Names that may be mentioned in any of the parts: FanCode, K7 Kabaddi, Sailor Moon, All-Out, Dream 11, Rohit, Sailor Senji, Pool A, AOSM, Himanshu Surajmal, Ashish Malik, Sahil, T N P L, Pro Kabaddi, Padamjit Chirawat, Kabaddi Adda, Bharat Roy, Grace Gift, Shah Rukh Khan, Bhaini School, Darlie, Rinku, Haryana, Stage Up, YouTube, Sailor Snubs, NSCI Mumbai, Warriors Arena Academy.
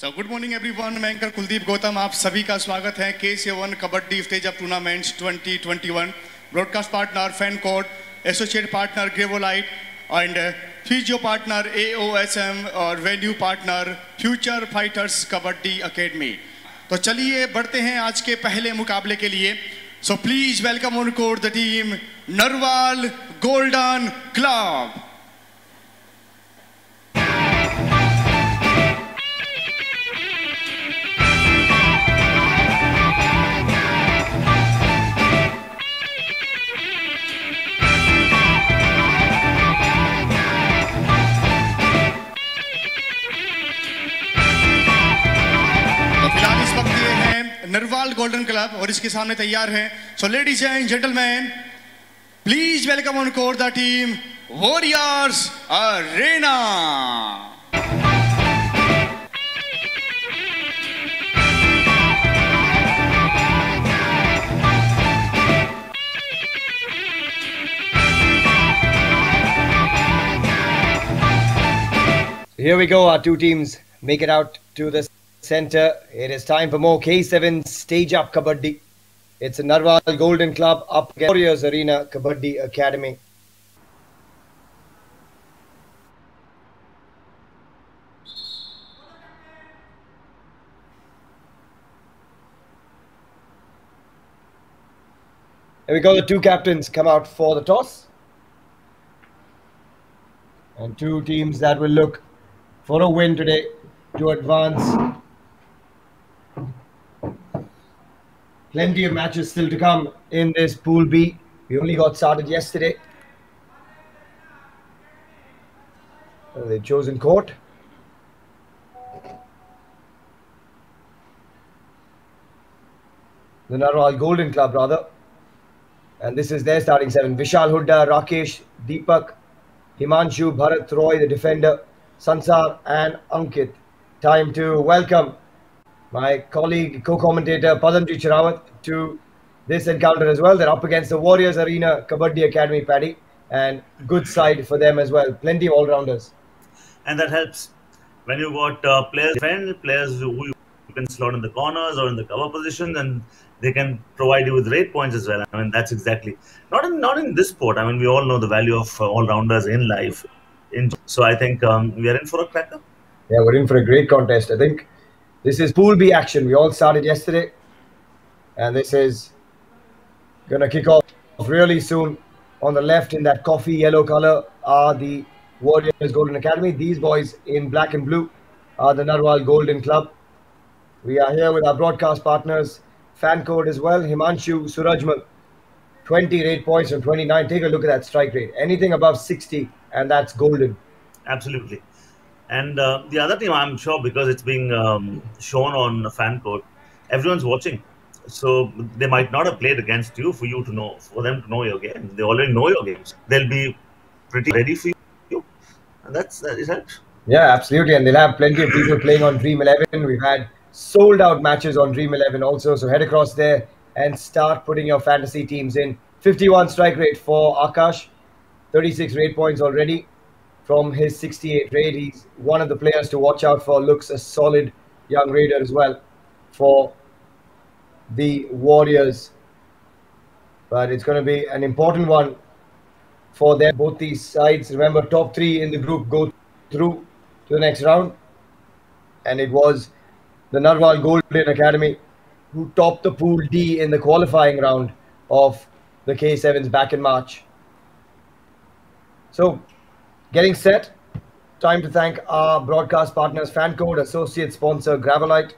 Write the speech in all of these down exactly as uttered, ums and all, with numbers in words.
So good morning everyone, मैं anchor Kuldeep Gautam, आप सभी का स्वागत है K seven kabaddi stage up tournaments twenty twenty-one. Broadcast partner FanCode, associate partner Gravolite, and physio partner A O S M और venue partner Future Fighters Kabaddi Academy. तो चलिए बढ़ते हैं आज के पहले मुकाबले के लिए. So please welcome on court the team Narwal Golden Club. Narwal golden club और इसके सामने तैयार हैं. So ladies and gentleman, please welcome on court the team warriors Arena. Here we go, our two teams make it out to this center. It is time for more K seven Stage Up Kabaddi. It's a Narwal Golden Club up against Warriors Arena Kabaddi Academy. Here we go. The two captains come out for the toss. And two teams that will look for a win today to advance. Plenty of matches still to come in this Pool B. We only got started yesterday. So they've chosen court. The Narwal Golden Club, rather. And this is their starting seven. Vishal Hooda, Rakesh, Deepak, Himanshu, Bharat Roy, the defender, Sansar and Ankit. Time to welcome my colleague, co-commentator Padamjit Chirawat to this encounter as well. They're up against the Warriors Arena Kabaddi Academy, Paddy, and good side for them as well. Plenty of all-rounders. And that helps when you got uh, players defend, players who you can slot in the corners or in the cover position, and they can provide you with rate points as well. I mean, that's exactly, not in, not in this sport. I mean, we all know the value of uh, all-rounders in life. In, so I think um, we are in for a cracker. Yeah, we're in for a great contest, I think. This is Pool B action. We all started yesterday. And this is going to kick off really soon. On the left in that coffee yellow color are the Warriors Golden Academy. These boys in black and blue are the Narwal Golden Club. We are here with our broadcast partners, FanCode as well. Himanshu Surajmal, twenty rate points from twenty-nine. Take a look at that strike rate. Anything above sixty, and that's golden. Absolutely. And uh, the other team, I'm sure, because it's being um, shown on FanCode, everyone's watching. So they might not have played against you for you to know, for them to know your game. They already know your games. They'll be pretty ready for you. And that's that. Is that? Yeah, absolutely. And they'll have plenty of people playing on Dream eleven. We've had sold out matches on Dream eleven also. So head across there and start putting your fantasy teams in. fifty-one strike rate for Aakash. thirty-six rate points already. From his sixty-eight raid, he's one of the players to watch out for. Looks a solid young raider as well for the Warriors. But it's going to be an important one for them. Both these sides, remember, top three in the group go through to the next round. And it was the Narwal Golden Academy who topped the Pool D in the qualifying round of the K sevens back in March. So, getting set, time to thank our broadcast partners, FanCode, associate sponsor Gravolite,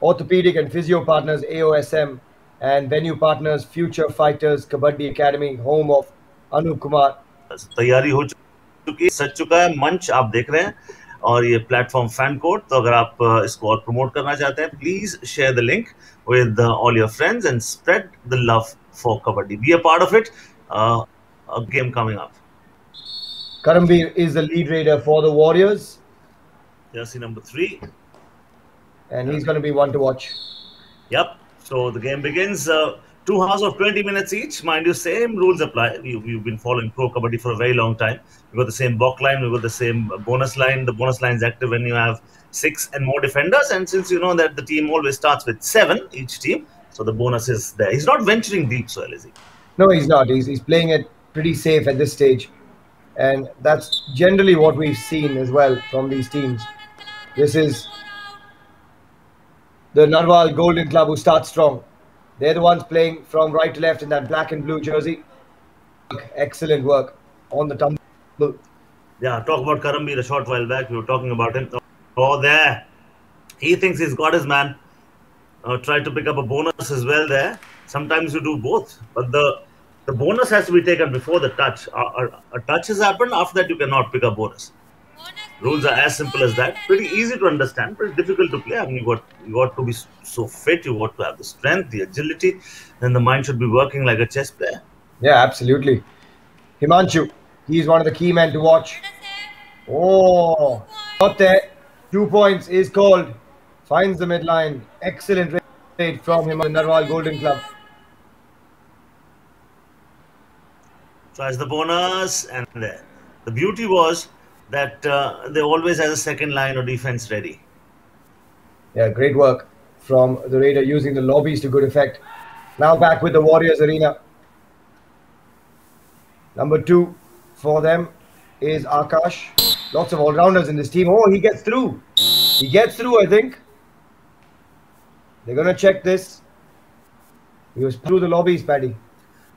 orthopedic and physio partners A O S M, and venue partners Future Fighters Kabaddi Academy, home of Anup Kumar. तैयारी हो चुकी, सच चुका है, मंच आप देख रहे हैं और ये प्लेटफॉर्म FanCode. तो अगर आप इसको और प्रमोट करना चाहते हैं, please share the link with all your friends and spread the love for Kabaddi. Be a part of it. Uh, a game coming up. Karambir is the lead raider for the Warriors. Jersey number three. And he's going to be one to watch. Yep. So the game begins. Uh, two halves of twenty minutes each. Mind you, same rules apply. We, we've been following Pro Kabaddi for a very long time. We've got the same box line. We've got the same bonus line. The bonus line is active when you have six and more defenders. And since you know that the team always starts with seven, each team, so the bonus is there. He's not venturing deep soil, is he? No, he's not. He's, he's playing it pretty safe at this stage. And that's generally what we've seen as well from these teams. This is the Narwal Golden Club who start strong. They're the ones playing from right to left in that black and blue jersey. Excellent work on the tumble. Yeah, talk about Karambir a short while back. We were talking about him. Oh, there. He thinks he's got his man. Uh, tried to pick up a bonus as well there. Sometimes you do both. But the, the bonus has to be taken before the touch. A, a, a touch has happened. After that, you cannot pick up bonus. Rules are as simple as that. Pretty easy to understand, but it's difficult to play. I mean, you got, you got to be so fit. You got to have the strength, the agility. Then the mind should be working like a chess player. Yeah, absolutely. Himanshu, he's one of the key men to watch. Oh, got there. Two points is called. Finds the midline. Excellent raid from him on the Narwal Golden Club. Tries the bonus, and there. The beauty was that uh, they always has a second line of defense ready. Yeah, great work from the raider using the lobbies to good effect. Now back with the Warriors Arena. Number two for them is Aakash. Lots of all-rounders in this team. Oh, he gets through. He gets through, I think. They're going to check this. He was through the lobbies, Paddy.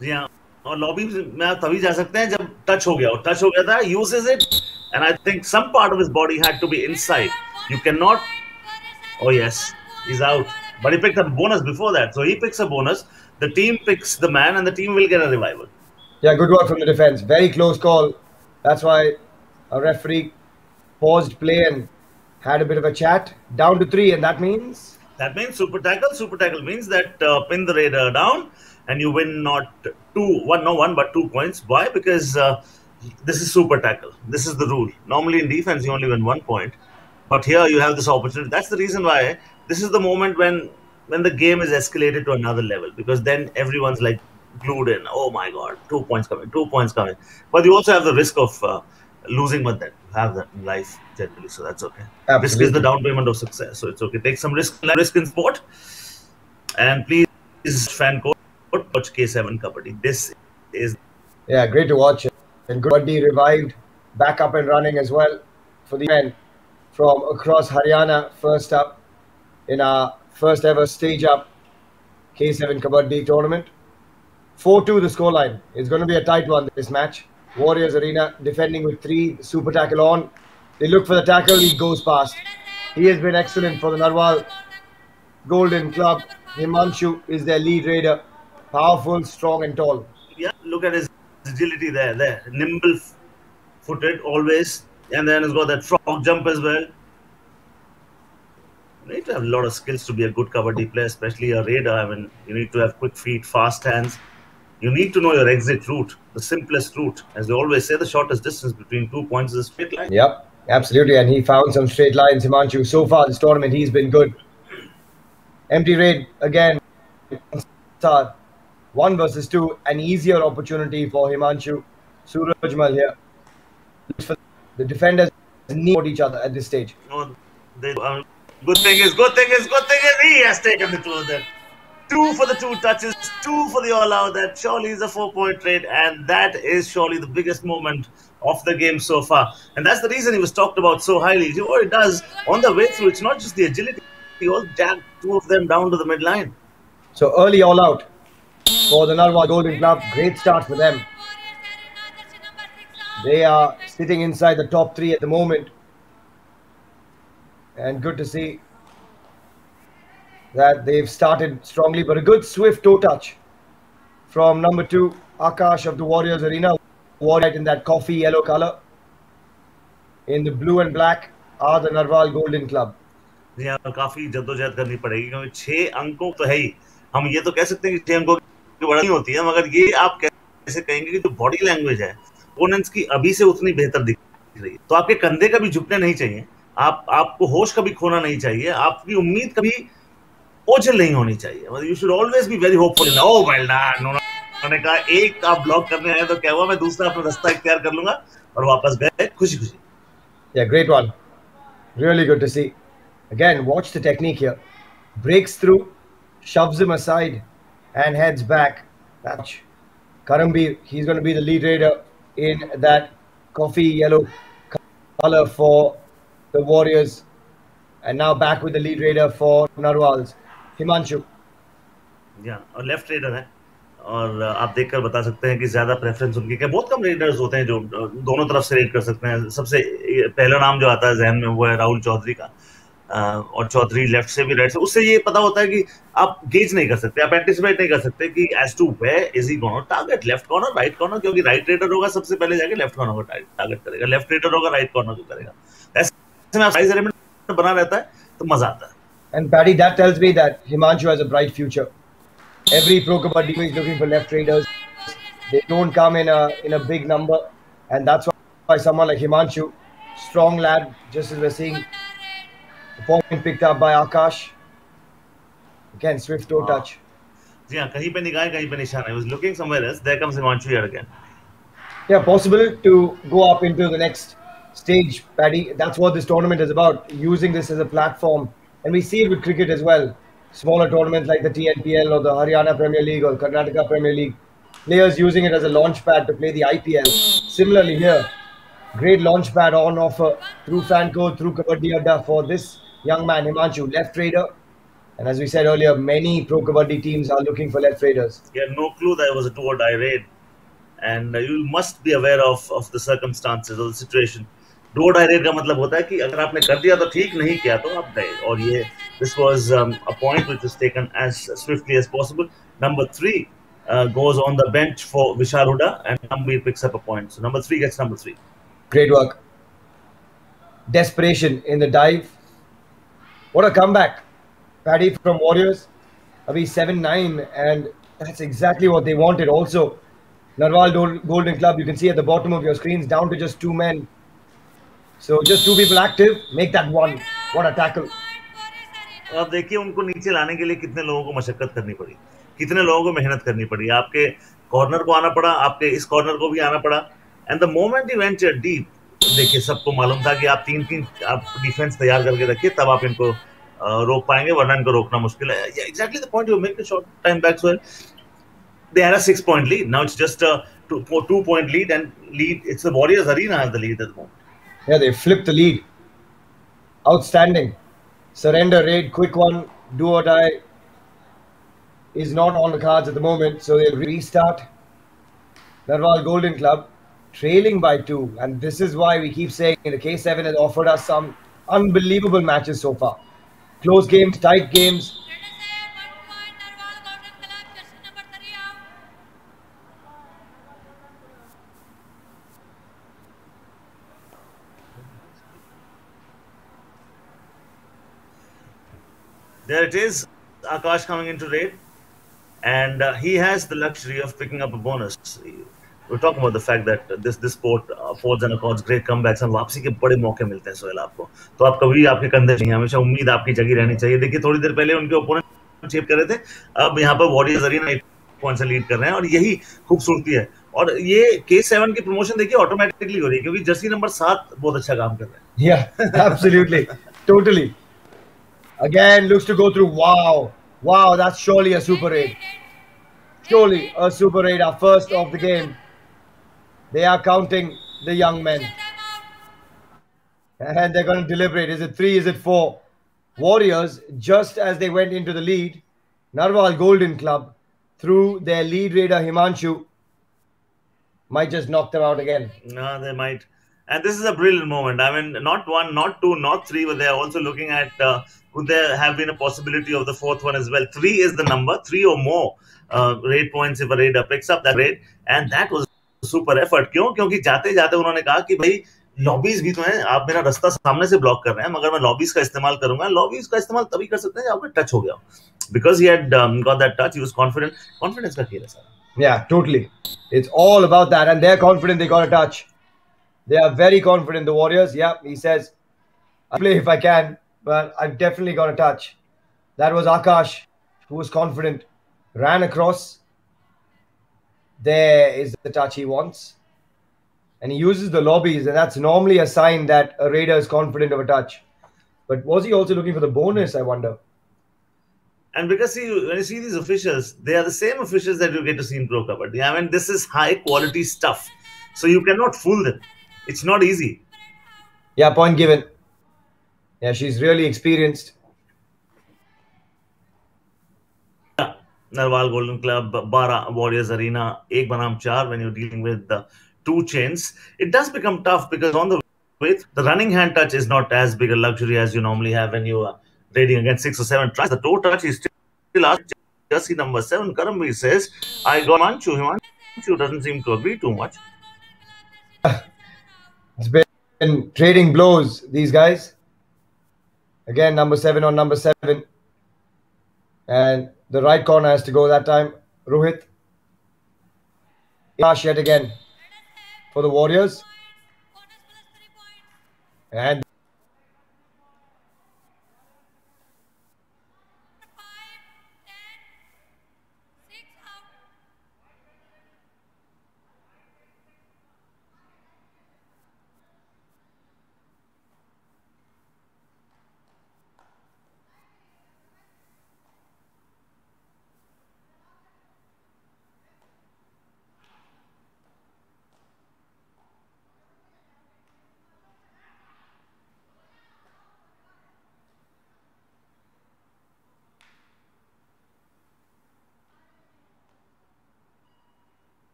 Yeah, and lobbies, I can only go when touch ho gaya. Touch ho gaya tha, uses it. And I think some part of his body had to be inside. You cannot... Oh, yes. He's out. But he picked a bonus before that. So he picks a bonus. The team picks the man and the team will get a revival. Yeah, good work from the defense. Very close call. That's why a referee paused play and had a bit of a chat. Down to three, and that means? That means super tackle. Super tackle means that uh, pin the raider down and you win not two, one, no one, but two points. Why? Because... Uh, this is super tackle. This is the rule. Normally in defense, you only win one point. But here you have this opportunity. That's the reason why this is the moment when, when the game is escalated to another level. Because then everyone's like glued in. Oh my God, two points coming, two points coming. But you also have the risk of uh, losing, but that you have that in life generally. So that's okay. Absolutely. Risk is the down payment of success. So it's okay. Take some risk, risk in sport. And please, FanCode, watch K seven Kabaddi. This is... Yeah, great to watch it. And Kabaddi revived, back up and running as well for the men from across Haryana. First up in our first ever stage up K seven Kabaddi tournament. four two the scoreline. It's going to be a tight one this match. Warriors Arena defending with three, super tackle on. They look for the tackle, he goes past. He has been excellent for the Narwal Golden Club. Himanshu is their lead raider. Powerful, strong and tall. Yeah, look at his agility there, there, nimble footed always, and then he's got that frog jump as well. You need to have a lot of skills to be a good Kabaddi player, especially a raider. I mean, you need to have quick feet, fast hands. You need to know your exit route, the simplest route. As they always say, the shortest distance between two points is a straight line. Yep, absolutely. And he found some straight lines, Himanshu. So far this tournament, he's been good. Empty raid again. Sansar. One versus two, an easier opportunity for Himanshu Surajmal here. The defenders need each other at this stage. No, they, um, good thing is, good thing is, good thing is, he has taken the close there. Two for the two touches, two for the all-out. That surely is a four-point trade, and that is surely the biggest moment of the game so far. And that's the reason he was talked about so highly. See what it does on the way through, it's not just the agility. He all jabbed two of them down to the midline. So early all-out for the Narwal Golden Club. Great start for them. They are sitting inside the top three at the moment. And good to see that they've started strongly. But a good swift toe touch from number two, Aakash of the Warriors Arena. Warriors in that coffee yellow color. In the blue and black are the Narwal Golden Club. Yeah, काफी जद्दोजहद करनी पड़ेगी क्योंकि छह अंकों तो है ही. हम ये तो कह सकते हैं कि छह अंकों बड़ा नहीं होती है, मगर ये आप कैसे कहेंगे कि जो बॉडी लैंग्वेज है ओपोनेंट्स की अभी से उतनी बेहतर दिख रही है. तो आपके कंधे का भी झुकना नहीं चाहिए, आप आपको होश कभी खोना नहीं चाहिए, आपकी उम्मीद कभी ओझल नहीं होनी चाहिए. मतलब you should always be very hopeful. Oh well done. उन्होंने कहा एक आप ब्लॉक करने आए तो क्या हुआ, मैं दूसरा अपना रास्ता इख्तियार कर लूंगा और वापस गए खुशी खुशी. Yeah great one Really good to see. Again, watch the technique here. Breaks through, shoves him aside, and heads back. That's Karambir. He's going to be the lead raider in that coffee yellow color for the Warriors. And now back with the lead raider for Narwals. Himanshu. Yeah, a left raider है. और आप देखकर बता सकते हैं कि ज़्यादा preference उनकी क्या बहुत कम रेडर्स होते हैं जो दोनों तरफ से रेड कर सकते हैं सबसे पहला नाम जो आता है जहन में वो है राहुल चौधरी का और चौधरी लेफ्ट से भी राइट से उससे ये पता होता है कि आप गेज नहीं कर सकते आप एंटिसिपेट नहीं कर सकते कि as to where is he gonna target left corner right corner क्योंकि राइट रेडर होगा सबसे पहले जाके लेफ्ट कॉर्नर को टारगेट करेगा लेफ्ट रेडर होगा राइट कॉर्नर को करेगा ऐसे में साइज एलिमेंट बना रहता है तो मजा आता है and buddy that tells me that Himanshu has a bright future Every pro kabaddi team is looking for left traders. They don't come in a in a big number, and that's why someone like Himanshu, strong lad, just as we're seeing, the point picked up by Aakash. Again, swift toe touch. Yeah, कहीं पे निगाह कहीं पे निशान है. He was looking somewhere else. There comes Himanshu here again. Yeah, possible to go up into the next stage, Paddy. That's what this tournament is about. Using this as a platform, and we see it with cricket as well. Smaller tournaments like the T N P L or the Haryana Premier League or Karnataka Premier League, players using it as a launch pad to play the I P L. Similarly here, great launch pad on offer through FanCode, through Kabaddi Adda for this young man Himanshu, left raider. And as we said earlier, many pro Kabaddi teams are looking for left raiders. Yeah, no clue that it was a two or die raid, and you must be aware of of the circumstances or the situation. दो direct का मतलब होता है कि अगर आपने कर दिया तो ठीक नहीं किया तो आप गए और ये this was um, a point which was taken as swiftly as possible. Number three uh, goes on the bench for Vishal Hooda and Karambir picks up a point. So number three gets number three. Great work. Desperation in the dive. What a comeback, Paddy from Warriors. Abhi seven nine and that's exactly what they wanted. Also, Narwal Golden Club. You can see at the bottom of your screens down to just two men. So just two people active, make that one. What a tackle! आप देखिए उनको नीचे लाने के लिए कितने लोगों को मशक्कत करनी पड़ी, कितने लोगों को मेहनत करनी पड़ी. आपके कॉर्नर को आना पड़ा, आपके इस कॉर्नर को भी आना पड़ा. And the moment he went deep, देखिए सबको मालूम था कि आप तीन-तीन आप डिफेंस तैयार करके रखिए, तब आप इनको रोक पाएंगे, वरना इनको रोकना मुश्किल है. Yeah, exactly the point you make the short time back well. They had a six-point lead. Now it's just a two-point lead and lead. It's the Warriors Arena has the lead at the moment. Yeah, they flipped the lead. Outstanding. Surrender raid, quick one, do or die is not on the cards at the moment, so they'll restart. Narwal Golden Club trailing by two, and this is why we keep saying the K seven has offered us some unbelievable matches so far. Close games, tight games. There it is, Aakash coming into raid, and uh, he has the luxury of picking up a bonus. We're talking about the fact that uh, this this sport affords and accords great comebacks and वापसी के बड़े मौके मिलते हैं सोहेल आपको. तो आप कभी आपके कंधे नहीं, हमेशा उम्मीद आपकी जगी रहनी चाहिए. देखिए थोड़ी देर पहले उनके ओपोनेंट चेप कर रहे थे, अब यहाँ पर Warriors Arena एक पॉइंट से लीड कर रहे हैं और यही खूबसूरती है. और ये K seven की प्रमोशन देखिए ऑटोमेटिकली हो रही है क्योंकि जर्सी नंबर सात बहुत अच्छा काम कर रहे हैं. Yeah, absolutely, totally. Again, looks to go through. Wow, wow, that's surely a super raid. Surely a super raid, our first of the game. They are counting the young men, and they're going to deliberate. Is it three? Is it four? Warriors, just as they went into the lead, Narwal Golden Club, through their lead raider Himanshu, might just knock them out again. No, they might. And this is a brilliant moment. I mean, not one, not two, not three, but they are also looking at uh, could there have been a possibility of the fourth one as well. Three is the number, three or more uh, raid points if a raider picks up that raid, and that was a super effort. क्यों? क्योंकि जाते जाते उन्होंने कहा कि भाई lobbies भी तो हैं, आप मेरा रास्ता सामने से ब्लॉक कर रहे हैं, मगर मैं लॉबीज का इस्तेमाल करूंगा. लॉबीज का इस्तेमाल तभी कर सकते हैं जब आपका टच हो गया. Because he had um, got that touch, he was confident. Confidence का खेल है सारा. Yeah, totally. It's all about that, and they're confident they got a touch. They are very confident, the Warriors. Yeah, he says, I play if I can, but I've definitely got a touch. That was Aakash, who was confident, ran across. There is the touch he wants. And he uses the lobbies, and that's normally a sign that a raider is confident of a touch. But was he also looking for the bonus, I wonder? And because see, when you see these officials, they are the same officials that you get to see in Pro Kabaddi. I mean, this is high-quality stuff. So you cannot fool them. It's not easy. Yeah, point given. Yeah, she's really experienced. Yeah. Narwal Golden Club, Bara Warriors Arena, Ek Banam Char, when you're dealing with the two chains. It does become tough because on the with the running hand touch is not as big a luxury as you normally have when you are rating against six or seven tries. The toe touch is still asked. Jersey number seven, Karambir says, I got Himanshu. Himanshu doesn't seem to agree too much. It's been trading blows, these guys. Again, number seven on number seven. And the right corner has to go that time. Rohit. Aakash yet again for the Warriors. And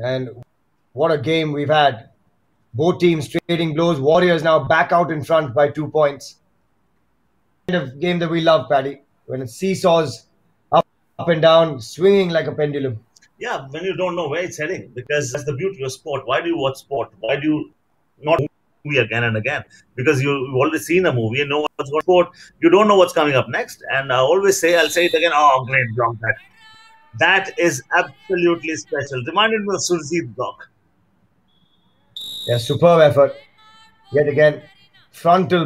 And what a game we've had. Both teams trading blows. Warriors now back out in front by two points. Kind of game that we love, Paddy. When it seesaws up, up and down, swinging like a pendulum. Yeah, when you don't know where it's heading. Because that's the beauty of sport. Why do you watch sport? Why do you not watch a movie again and again? Because you've already seen a movie and know what's going on. You don't know what's coming up next. And I always say, I'll say it again, oh, great job, that. That is absolutely special. Reminded me of Surjeet block. Yeah, superb effort. Yet again, frontal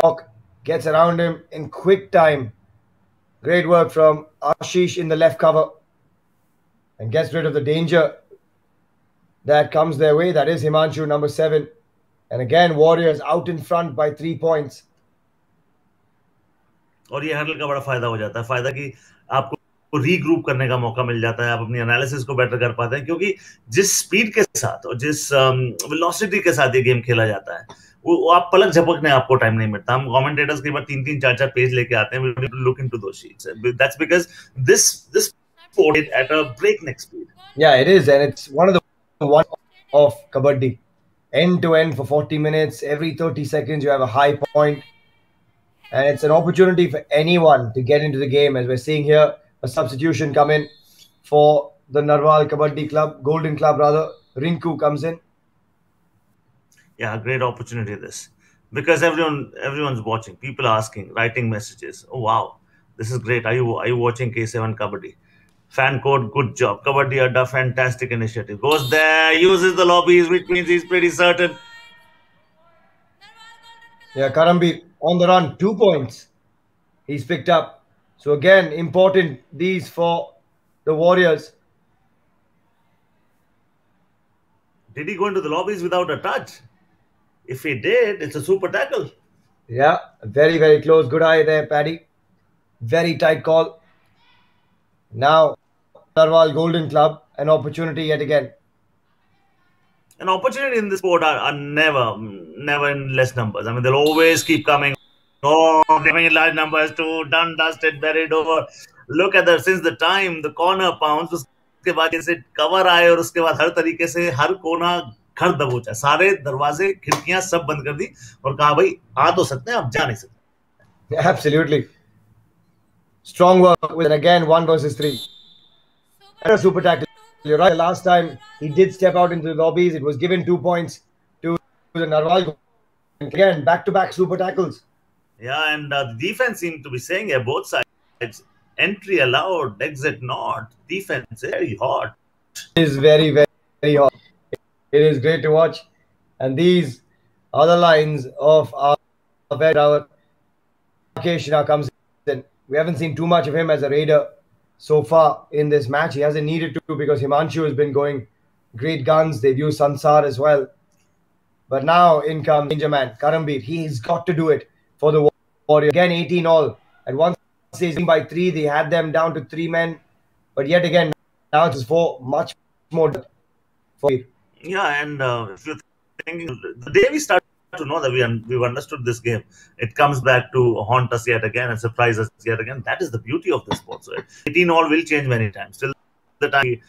block gets around him in quick time. Great work from Ashish in the left cover. And gets rid of the danger that comes their way. That is Himanshu, number seven. And again, Warriors out in front by three points. And this handle ka bada fayda ho jata hai. Fayda ki aapko को regroup करने का मौका मिल जाता है, आप अपनी analysis को better कर पाते हैं क्योंकि जिस स्पीड के साथ और जिस वेलोसिटी के साथ ये गेम खेला जाता है वो, वो आप पलक झपकने आपको टाइम नहीं मिलता. हम कमेंटेटर्स कई बार तीन तीन चार चार पेज लेके आते हैं. लुक इनटू दो sheets. That's because this this sport is at a breakneck speed. Yeah it is and it's one of the one of kabaddi end to end for forty minutes. Every thirty seconds you have a high point and it's an opportunity for anyone to get into the game as we are seeing here. A substitution come in for the Narwal Kabaddi Club, Golden Club rather. Rinku comes in. Yeah, great opportunity this. Because everyone, everyone's watching. People are asking, writing messages. Oh, wow, this is great. Are you, are you watching K seven Kabaddi? FanCode, good job. Kabaddi Adda, fantastic initiative. Goes there, uses the lobbies, which means he's pretty certain. Yeah, Karambir on the run, two points. He's picked up. So again, important these for the Warriors. Did he go into the lobbies without a touch? If he did, it's a super tackle. Yeah, very, very close. Good eye there, Paddy. Very tight call. Now, Narwal Golden Club, an opportunity yet again. An opportunity in this sport are, are never, never in less numbers. I mean, they'll always keep coming. Oh, giving large numbers to done, dusted, buried over. Look at that. Since the time the corner pounds, उसके बाद जैसे cover आए और उसके बाद हर तरीके से हर कोना घर दबोचा, सारे दरवाजे खिड़कियां सब बंद कर दी और कहा भाई आ तो सकते हैं आप जा नहीं सकते. Absolutely. Strong work with again one versus three. And a super tackle. You're right. Last time he did step out into the lobbies. It was given two points to the Narwal. Again back-to-back super tackles. Yeah, and uh, the defense seemed to be saying yeah, both sides, entry allowed, exit not. Defense is very hot. It is very, very, very hot. It is great to watch. And these are the lines of our Rakesh now comes in. We haven't seen too much of him as a raider so far in this match. He hasn't needed to because Himanshu has been going great guns. They've used Sansar as well. But now in comes Danger Man, Karambir. He's got to do it for the Warriors. Again, eighteen all. At one stage by three, they had them down to three men. But yet again, now it's four, much more for you. Yeah, and uh, if you think, the day we started to know that we un we've understood this game, it comes back to haunt us yet again and surprise us yet again. That is the beauty of this sport. So eighteen all will change many times. Till the time we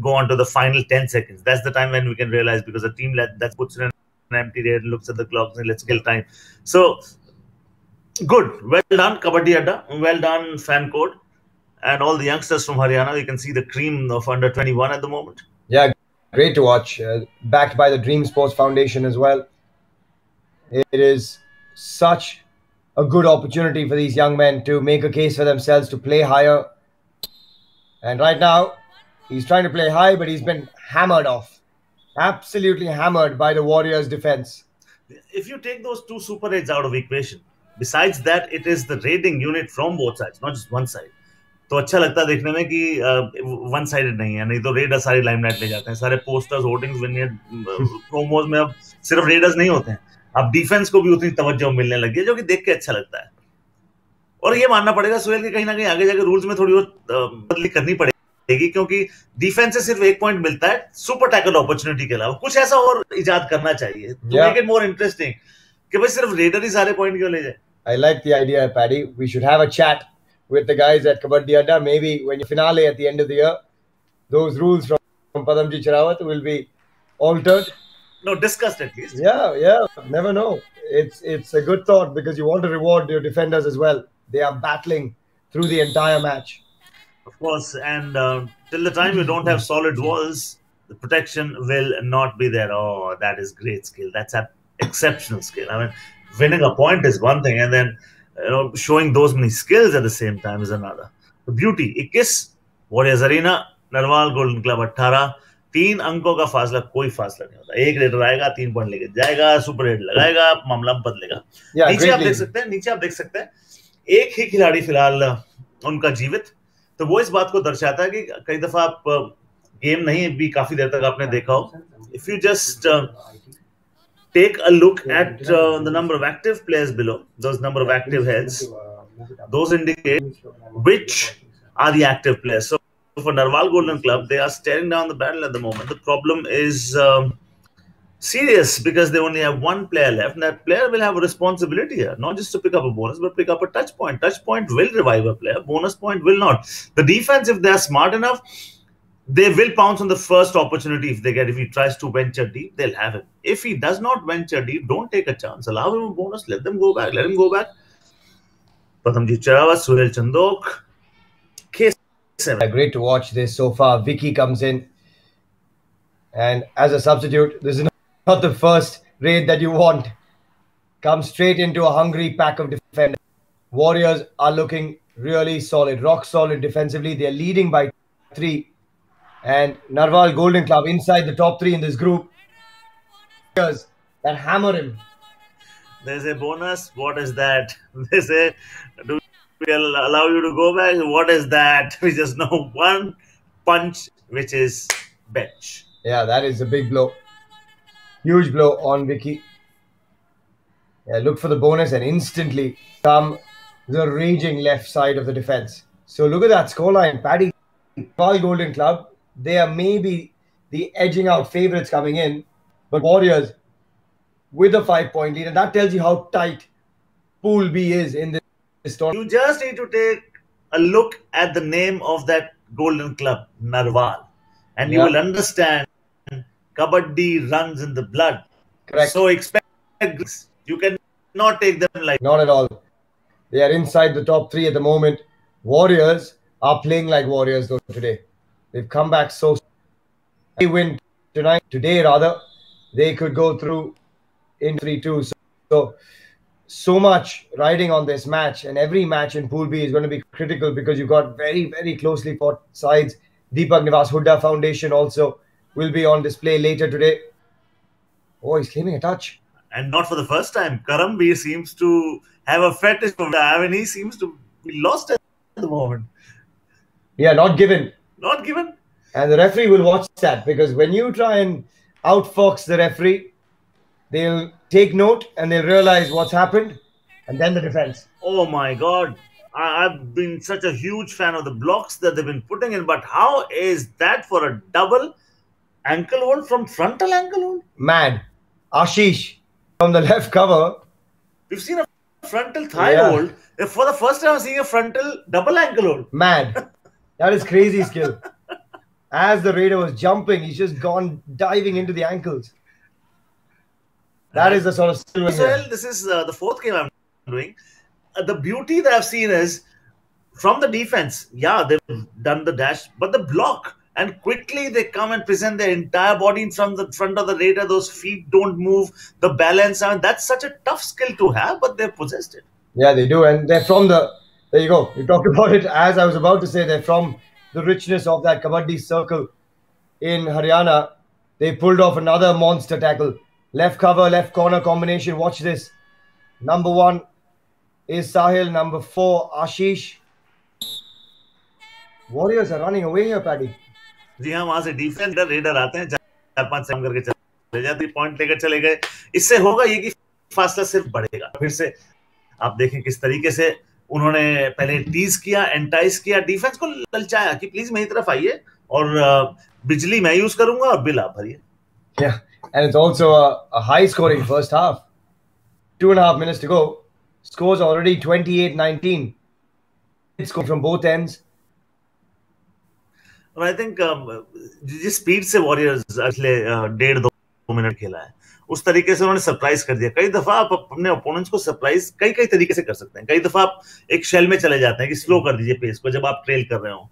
go on to the final ten seconds. That's the time when we can realize, because a team that, that puts in an empty day and looks at the clock and let's kill time. So, good. Well done, Kabaddi Adda. Well done, FanCode. And all the youngsters from Haryana. You can see the cream of under twenty-one at the moment. Yeah, great to watch. Uh, backed by the Dream Sports Foundation as well. It is such a good opportunity for these young men to make a case for themselves, to play higher. And right now, he's trying to play high, but he's been hammered off. Absolutely hammered by the Warriors' defense. If you take those two super eights out of the equation, besides that, it is the raiding unit from both sides, not just one side. तो अच्छा लगता है देखने में कि one sided नहीं है, नहीं तो रेडर्स सारी लाइमलाइट ले जाते हैं, सारे पोस्टर्स, होर्डिंग्स, प्रोमोज में अब सिर्फ रेडर्स नहीं होते हैं, अब डिफेंस को भी उतनी तवज्जो मिलने लगी है, जो कि देख के अच्छा लगता है। और ये मानना पड़ेगा सुहेल के कहीं ना कहीं आगे जाके रूल्स में थोड़ी और बदली करनी पड़ेगी, क्योंकि डिफेंस से सिर्फ एक पॉइंट मिलता है सुपर टैकल अपॉर्चुनिटी के अलावा, कुछ ऐसा और इजाद करना चाहिए to make it more interesting कि भाई सिर्फ रेडर ही सारे पॉइंट क्यों ले जाए। I like the idea Paddy, we should have a chat with the guys at Kabaddi Adda. Maybe when you finale at the end of the year, those rules from, from Padamjit Chirawat will be altered. No, discussed at least. Yeah, yeah, never know. It's, it's a good thought because you want to reward your defenders as well. They are battling through the entire match. Of course, and uh, till the time you don't have solid walls, the protection will not be there. Oh, that is great skill. That's an exceptional skill. I mean, winning a point is one thing, and then you know, showing those many skills at the same time is another. The beauty, twenty-one, Warriors Arena, Narwal Golden Club, eighteen, तीन अंकों का फासला, कोई फासला नहीं होता, एक raider आएगा, तीन पॉइंट लेके जाएगा, सुपर रेड लगाएगा, मामला बदलेगा। yeah, नीचे आप देख सकते हैं, नीचे आप देख सकते हैं, एक ही खिलाड़ी फिलहाल उनका जीवित, तो वो इस बात को दर्शाता है कि कई दफा आप गेम नहीं भी काफी देर तक आपने देखा हो, if you just take a look at uh, the number of active players below, those number of active heads, those indicate which are the active players. So for Narwal Golden Club, they are staring down the barrel at the moment. The problem is um, serious because they only have one player left. And that player will have a responsibility here, not just to pick up a bonus, but pick up a touch point. Touch point will revive a player, bonus point will not. The defense, if they are smart enough, they will pounce on the first opportunity if they get. If he tries to venture deep, they'll have him. If he does not venture deep, don't take a chance. Allow him a bonus. Let them go back. Let him go back. Padamjit Chirawat, Surel Chandok, K seven. Great to watch this so far. Vicky comes in. And as a substitute, this is not the first raid that you want. Come straight into a hungry pack of defenders. Warriors are looking really solid. Rock solid defensively. They're leading by three. And Narwal Golden Club inside the top three in this group. That hammer him. There's a bonus. What is that? They say, do we allow you to go back? What is that? We just know one punch, which is bench. Yeah, that is a big blow. Huge blow on Vicky. Yeah, look for the bonus and instantly come the raging left side of the defense. So look at that scoreline, Paddy. Narwal Golden Club, they are maybe the edging out favourites coming in, but Warriors with a five-point lead, and that tells you how tight Pool B is in this, this tournament. You just need to take a look at the name of that Golden Club, Narwal, and yeah, you will understand Kabaddi runs in the blood. Correct. So expect you can not take them like not at all. They are inside the top three at the moment. Warriors are playing like Warriors though today. They've come back so they win tonight, today rather, they could go through in three two. So, so, so much riding on this match, and every match in Pool B is going to be critical because you've got very, very closely fought sides. Deepak Nivas Hooda Foundation also will be on display later today. Oh, he's claiming a touch. And not for the first time. Karambir seems to have a fetish for Vishal. I mean, he seems to be lost at the moment. Yeah, not given. Not given. And the referee will watch that, because when you try and outfox the referee, they'll take note and they'll realize what's happened, and then the defense. Oh my God. I've been such a huge fan of the blocks that they've been putting in, but how is that for a double ankle hold from frontal ankle hold? Man, Ashish from the left cover. We've seen a frontal thigh yeah. hold. For the first time, I'm seeing a frontal double ankle hold. Man, that is crazy skill. As the Raider was jumping, he's just gone diving into the ankles. That is the sort of skill. Well, this is uh, the fourth game I'm doing. Uh, the beauty that I've seen is from the defense. Yeah, they've done the dash, but the block, and quickly they come and present their entire body in front of the front of the Raider. Those feet don't move, the balance. I mean, that's such a tough skill to have, but they've possessed it. Yeah, they do, and they're from the. There you go. You talked about it. As I was about to say, they're from the richness of that Kabaddi circle in Haryana. They pulled off another monster tackle. Left cover, left corner combination. Watch this. Number one is Sahil. Number four, Ashish. Warriors are running away here, Paddy. जी हाँ, वहाँ से defense का Raider आते हैं, चार पांच same करके चले जाते हैं, point लेकर चले गए. इससे होगा ये कि फासला सिर्फ बढ़ेगा. फिर से आप देखें किस तरीके से उन्होंने पहले tease किया, entice किया, defense को ललचाया कि please मेरी तरफ आइए और बिजली मैं use करूँगा और बिल आप भरिए. Yeah, and it's also a, a high-scoring first half. Two and a half minutes to go. Scores already twenty-eight nineteen. It's going from both ends. Well, I think um, जिस speed से Warriors पिछले डेढ़ दो minute खेला है, उस तरीके से उन्होंने सरप्राइज कर दिया. कई दफा आप अपने ओपोनेंट्स को सरप्राइज कई कई तरीके से कर सकते हैं. कई दफा आप एक शेल में चले जाते हैं कि स्लो कर दीजिए पेस को जब आप ट्रेल कर रहे हो,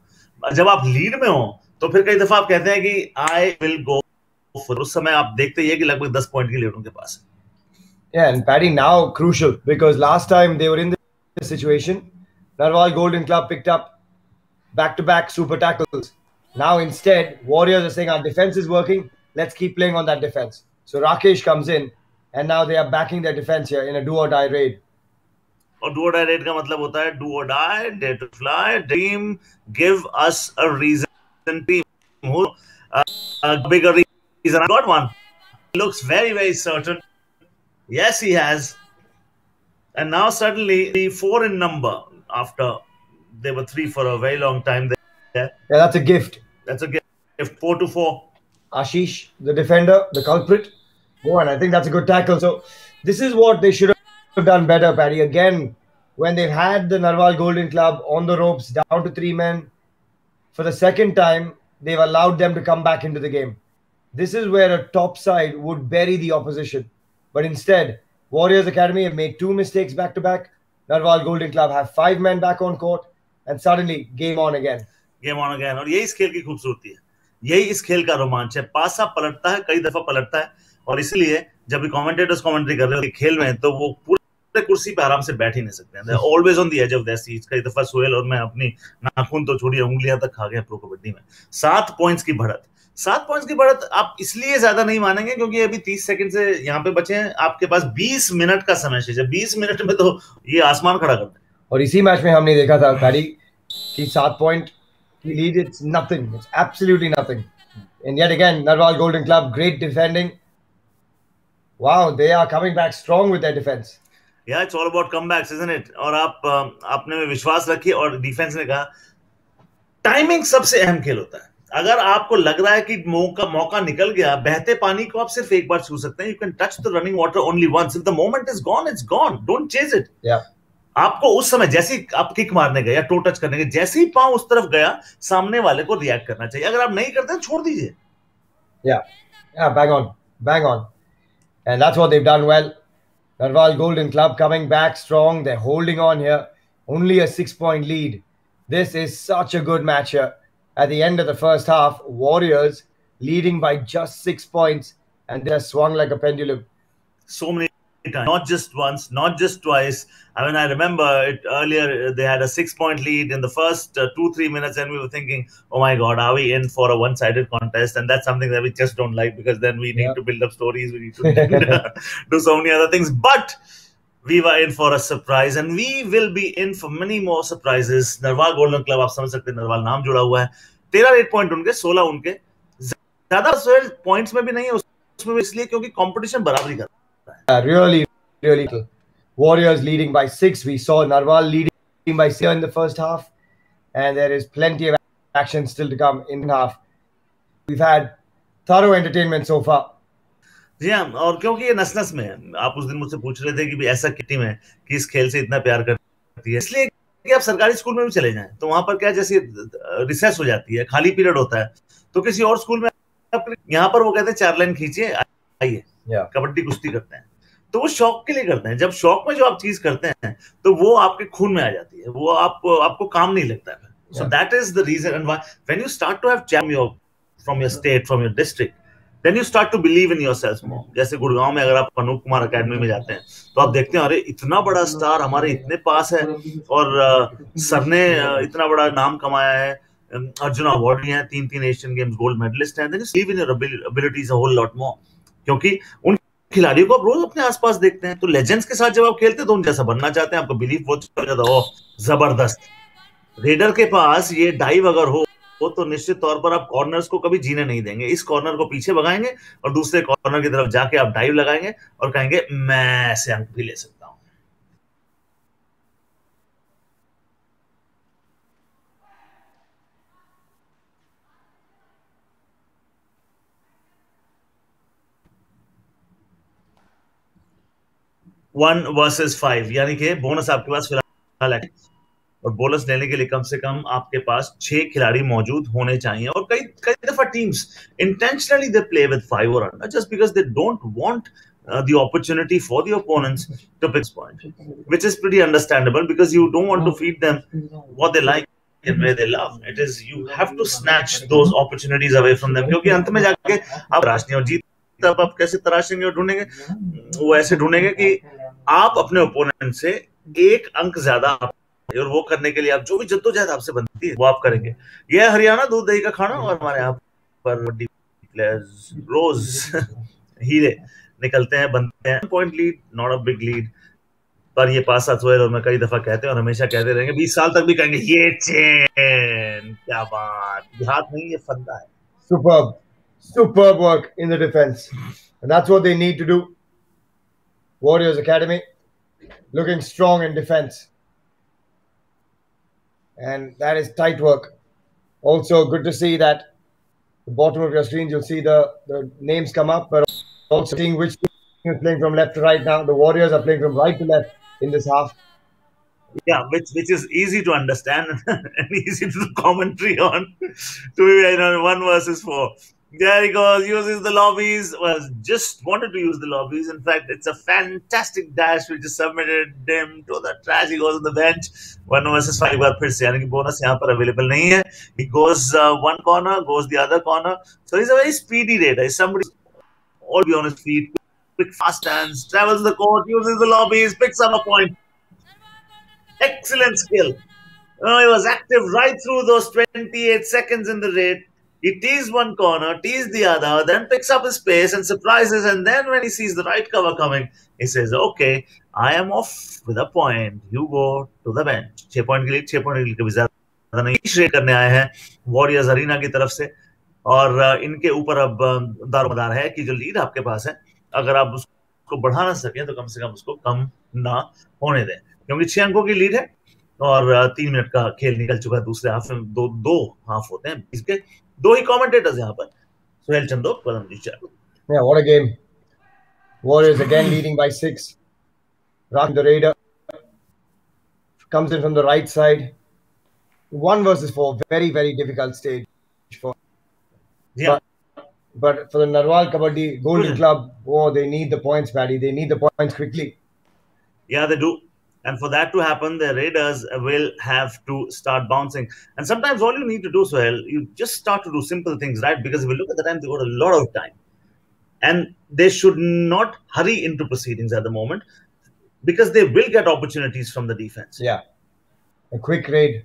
जब आप लीड में हो, तो फिर कई दफा आप कहते हैं कि आई विल गो फॉर. उस समय आप देखते हैं कि लगभग दस पॉइंट की लीड उनके पास. Yeah, and Paddy, now crucial, because last time they were in this situation, Narwal Golden Club picked up back-to-back super tackles. Now instead, Warriors are saying our defense is working, let's keep playing on that defense. So Rakesh comes in, and now they are backing their defense here in a do-or-die raid. And do-or-die raid ka matlab hota hai, do-or-die, dare to fly, dream, give us a reason, team. Uh, a bigger reason, I got one. It looks very, very certain. Yes, he has. And now suddenly, the four in number, after they were three for a very long time there. Yeah, that's a gift. That's a gift. Four to four. Ashish, the defender, the culprit. Oh, and I think that's a good tackle. So this is what they should have done better, Paddy. Again, when they've had the Narwal Golden Club on the ropes, down to three men, for the second time, they've allowed them to come back into the game. This is where a top side would bury the opposition. But instead, Warriors Academy have made two mistakes back-to-back. Narwal Golden Club have five men back on court. And suddenly, game on again. Game on again. And this is the beauty of this game. This is the romance of this game. It passes, it turns, it turns. And that's why, when the commentators commentary on the game, they can't sit on the couch. They're always on the edge of their seats. Sometimes, Sohail and I have left my nakhun and unglis in Pro Kabaddi. Seven points. सात points की बढ़त आप इसलिए ज्यादा नहीं मानेंगे क्योंकि अभी तीस सेकंड से यहाँ पे बचे हैं. आपके पास बीस मिनट का समय है. बीस मिनट में तो ये आसमान खड़ा कर दे. और इसी मैच में हमने देखा था तारी कि सात पॉइंट की lead, it's nothing, it's absolutely nothing. And yet again Narwal golden club, great defending. Wow, they are coming back strong with their defence. Yeah it's all about comebacks, isn't it. और आप आपने विश्वास रखिए. और डिफेंस ने कहा timing सबसे अहम खेल होता है. अगर आपको लग रहा है कि मौका मौका निकल गया, बहते पानी को आप सिर्फ एक बार छू सकते हैं. You can touch the running water only once. If the moment is gone, it's gone. Don't chase it. आपको उस समय जैसे ही आप किक मारने गए या टो टच करने गए, जैसे ही पांव उस तरफ गया, सामने वाले को रिएक्ट करना चाहिए. अगर आप नहीं करते, छोड़ दीजिए. Yeah, yeah, bang on, bang on, and that's what they've done well. Narwal Golden Club coming back strong. They're holding on here. Only a six-point lead. This is such a good match here. At the end of the first half, Warriors leading by just six points, and they're swung like a pendulum. So many times, not just once, not just twice. I mean, I remember it earlier, they had a six-point lead in the first uh, two, three minutes, and we were thinking, oh my God, are we in for a one-sided contest? And that's something that we just don't like, because then we need yeah. to build up stories, we need to do so many other things. But we were in for a surprise, and we will be in for many more surprises. Narwal Golden Club, आप समझ सकते हैं नरवाल नाम जुड़ा हुआ है. तेरह rate point उनके, सोलह उनके, ज्यादा पॉइंट्स में भी नहीं है उसमें, इसलिए क्योंकि कंपटीशन बराबरी कर रहा है. Really, really little. Warriors leading by six. We saw Narwal leading by seven in the first half, and there is plenty of action still to come in half. We've had thorough entertainment so far. जी हाँ, और क्योंकि ये नस-नस में है, आप उस दिन मुझसे पूछ रहे थे कि भी ऐसा किस टीम है कि इस खेल से इतना प्यार करती है, इसलिए कि आप सरकारी स्कूल में भी चले जाएं तो वहाँ पर क्या जैसे रिसेस हो जाती है, खाली पीरियड होता है, तो किसी और स्कूल में आप, यहाँ पर वो कहते हैं चार लाइन खींचिए आइए कबड्डी कुश्ती करते हैं, तो वो शौक के लिए करते हैं. जब शौक में जो आप चीज करते हैं तो वो आपके खून में आ जाती है, वो आप, आपको काम नहीं लगता है. So that is the reason and why when you start to have champ your from your state, from your district, then you start to believe in yourself more. जैसे गुड़गांव में अगर आप अनूप कुमार अकेडमी में जाते हैं तो आप देखते हैं अरे इतना बड़ा स्टार हमारे इतने पास है और सर ने इतना बड़ा नाम कमाया है, अर्जुन अवार्ड लिए हैं, तीन तीन एशियन गेम्स गोल्ड मेडलिस्ट हैं. Then you believe in your abilities a whole lot more, क्योंकि उन खिलाड़ियों को आप रोज अपने आसपास देखते हैं, तो लेजेंड्स के साथ जब आप खेलते हैं तो उन जैसा बनना चाहते हैं, आपका बिलीफ बहुत ज्यादा हो. जबरदस्त रेडर के पास ये डाइव अगर हो तो निश्चित तौर पर आप कॉर्नर्स को कभी जीने नहीं देंगे, इस कॉर्नर को पीछे भगाएंगे और दूसरे कॉर्नर की तरफ जाके आप डाइव लगाएंगे और कहेंगे मैं ऐसे अंक भी ले सकता हूं. वन वर्सेस फाइव यानी कि बोनस आपके पास फिलहाल है और बोनस लेने के लिए कम से कम आपके पास छह खिलाड़ी मौजूद होने चाहिए. और कई कई दफा teams intentionally they play with five और under just because they don't want the opportunity for the opponents to pick point, which is pretty understandable because you don't want to feed them what they like and where they love. It is you have to snatch those opportunities away from them, क्योंकि अंत में जाके आप राष्ट्रीय और जीत तब आप कैसे तराशेंगे और ढूंढेंगे, वो ऐसे ढूंढेंगे कि आप अपने ओपोनेंट से एक अंक ज्यादा, और वो करने के लिए आप जो भी जद्दोजहद आपसे बनती है वो आप करेंगे. यह हरियाणा दूध दही का खाना और हमारे यहाँ पर प्लेयर्स रोज हीरे निकलते हैं बनते हैं. Point lead not a big lead, पर ये पास सात और मैं कई दफा कहते हैं और हमेशा कहते रहेंगे, बीस साल तक भी कहेंगे ये चेन क्या बात, ये हाथ नहीं ये फंदा है. Superb superb work in the defence and that's what they need to do. Warriors Academy looking strong in defence. And that is tight work. Also, good to see that at the bottom of your screens you'll see the, the names come up, but also seeing which team is playing from left to right now. The Warriors are playing from right to left in this half. Yeah, which which is easy to understand and easy to do commentary on. To be on one versus four. There he goes, uses the lobbies. Well, just wanted to use the lobbies. In fact, it's a fantastic dash which is submitted him to the trash. He goes on the bench. One versus five. बार फिर से यानी कि bonus यहाँ पर available नहीं है. He goes uh, one corner, goes the other corner. So he's a very speedy raider. He's somebody all be on his feet, quick, fast hands, travels the court, uses the lobbies, picks up a point. Excellent skill. Oh, he was active right through those twenty-eight seconds in the raid. He teased one corner, teased the other, then picks up his pace and surprises. And then when he sees the right cover coming, he says, "Okay, I am off with a point. You go to the bench." Six point के लिए, six point के लिए कभी ज़्यादा नहीं share करने आए हैं Warriors Arena की तरफ से, और इनके ऊपर अब दारोमदार है कि जो लीड आपके पास है, अगर आप उसको बढ़ा ना सकें तो कम से कम उसको कम ना होने दें, क्योंकि छह अंकों की लीड है और तीन मिनट का खेल निकल चुका है. दूसरे हाफ में दो दो हाफ होते हैं इसके, दो ही कमेंटेटर्स यहाँ पर, सुहेल चंदो, पदमजीत चिरावत. Yeah, what a game! Warriors again leading by six. Rakesh the Raider comes in from the right side. One versus four, very very difficult stage for. Yeah. But, but for the Narwal Kabaddi Golden Club, oh, they need the points, Paddy. They need the points quickly. Yeah, they do. And for that to happen, the Raiders will have to start bouncing. And sometimes all you need to do, Sohail, you just start to do simple things, right? Because if you look at the time, they've got a lot of time. And they should not hurry into proceedings at the moment because they will get opportunities from the defense. Yeah. A quick raid.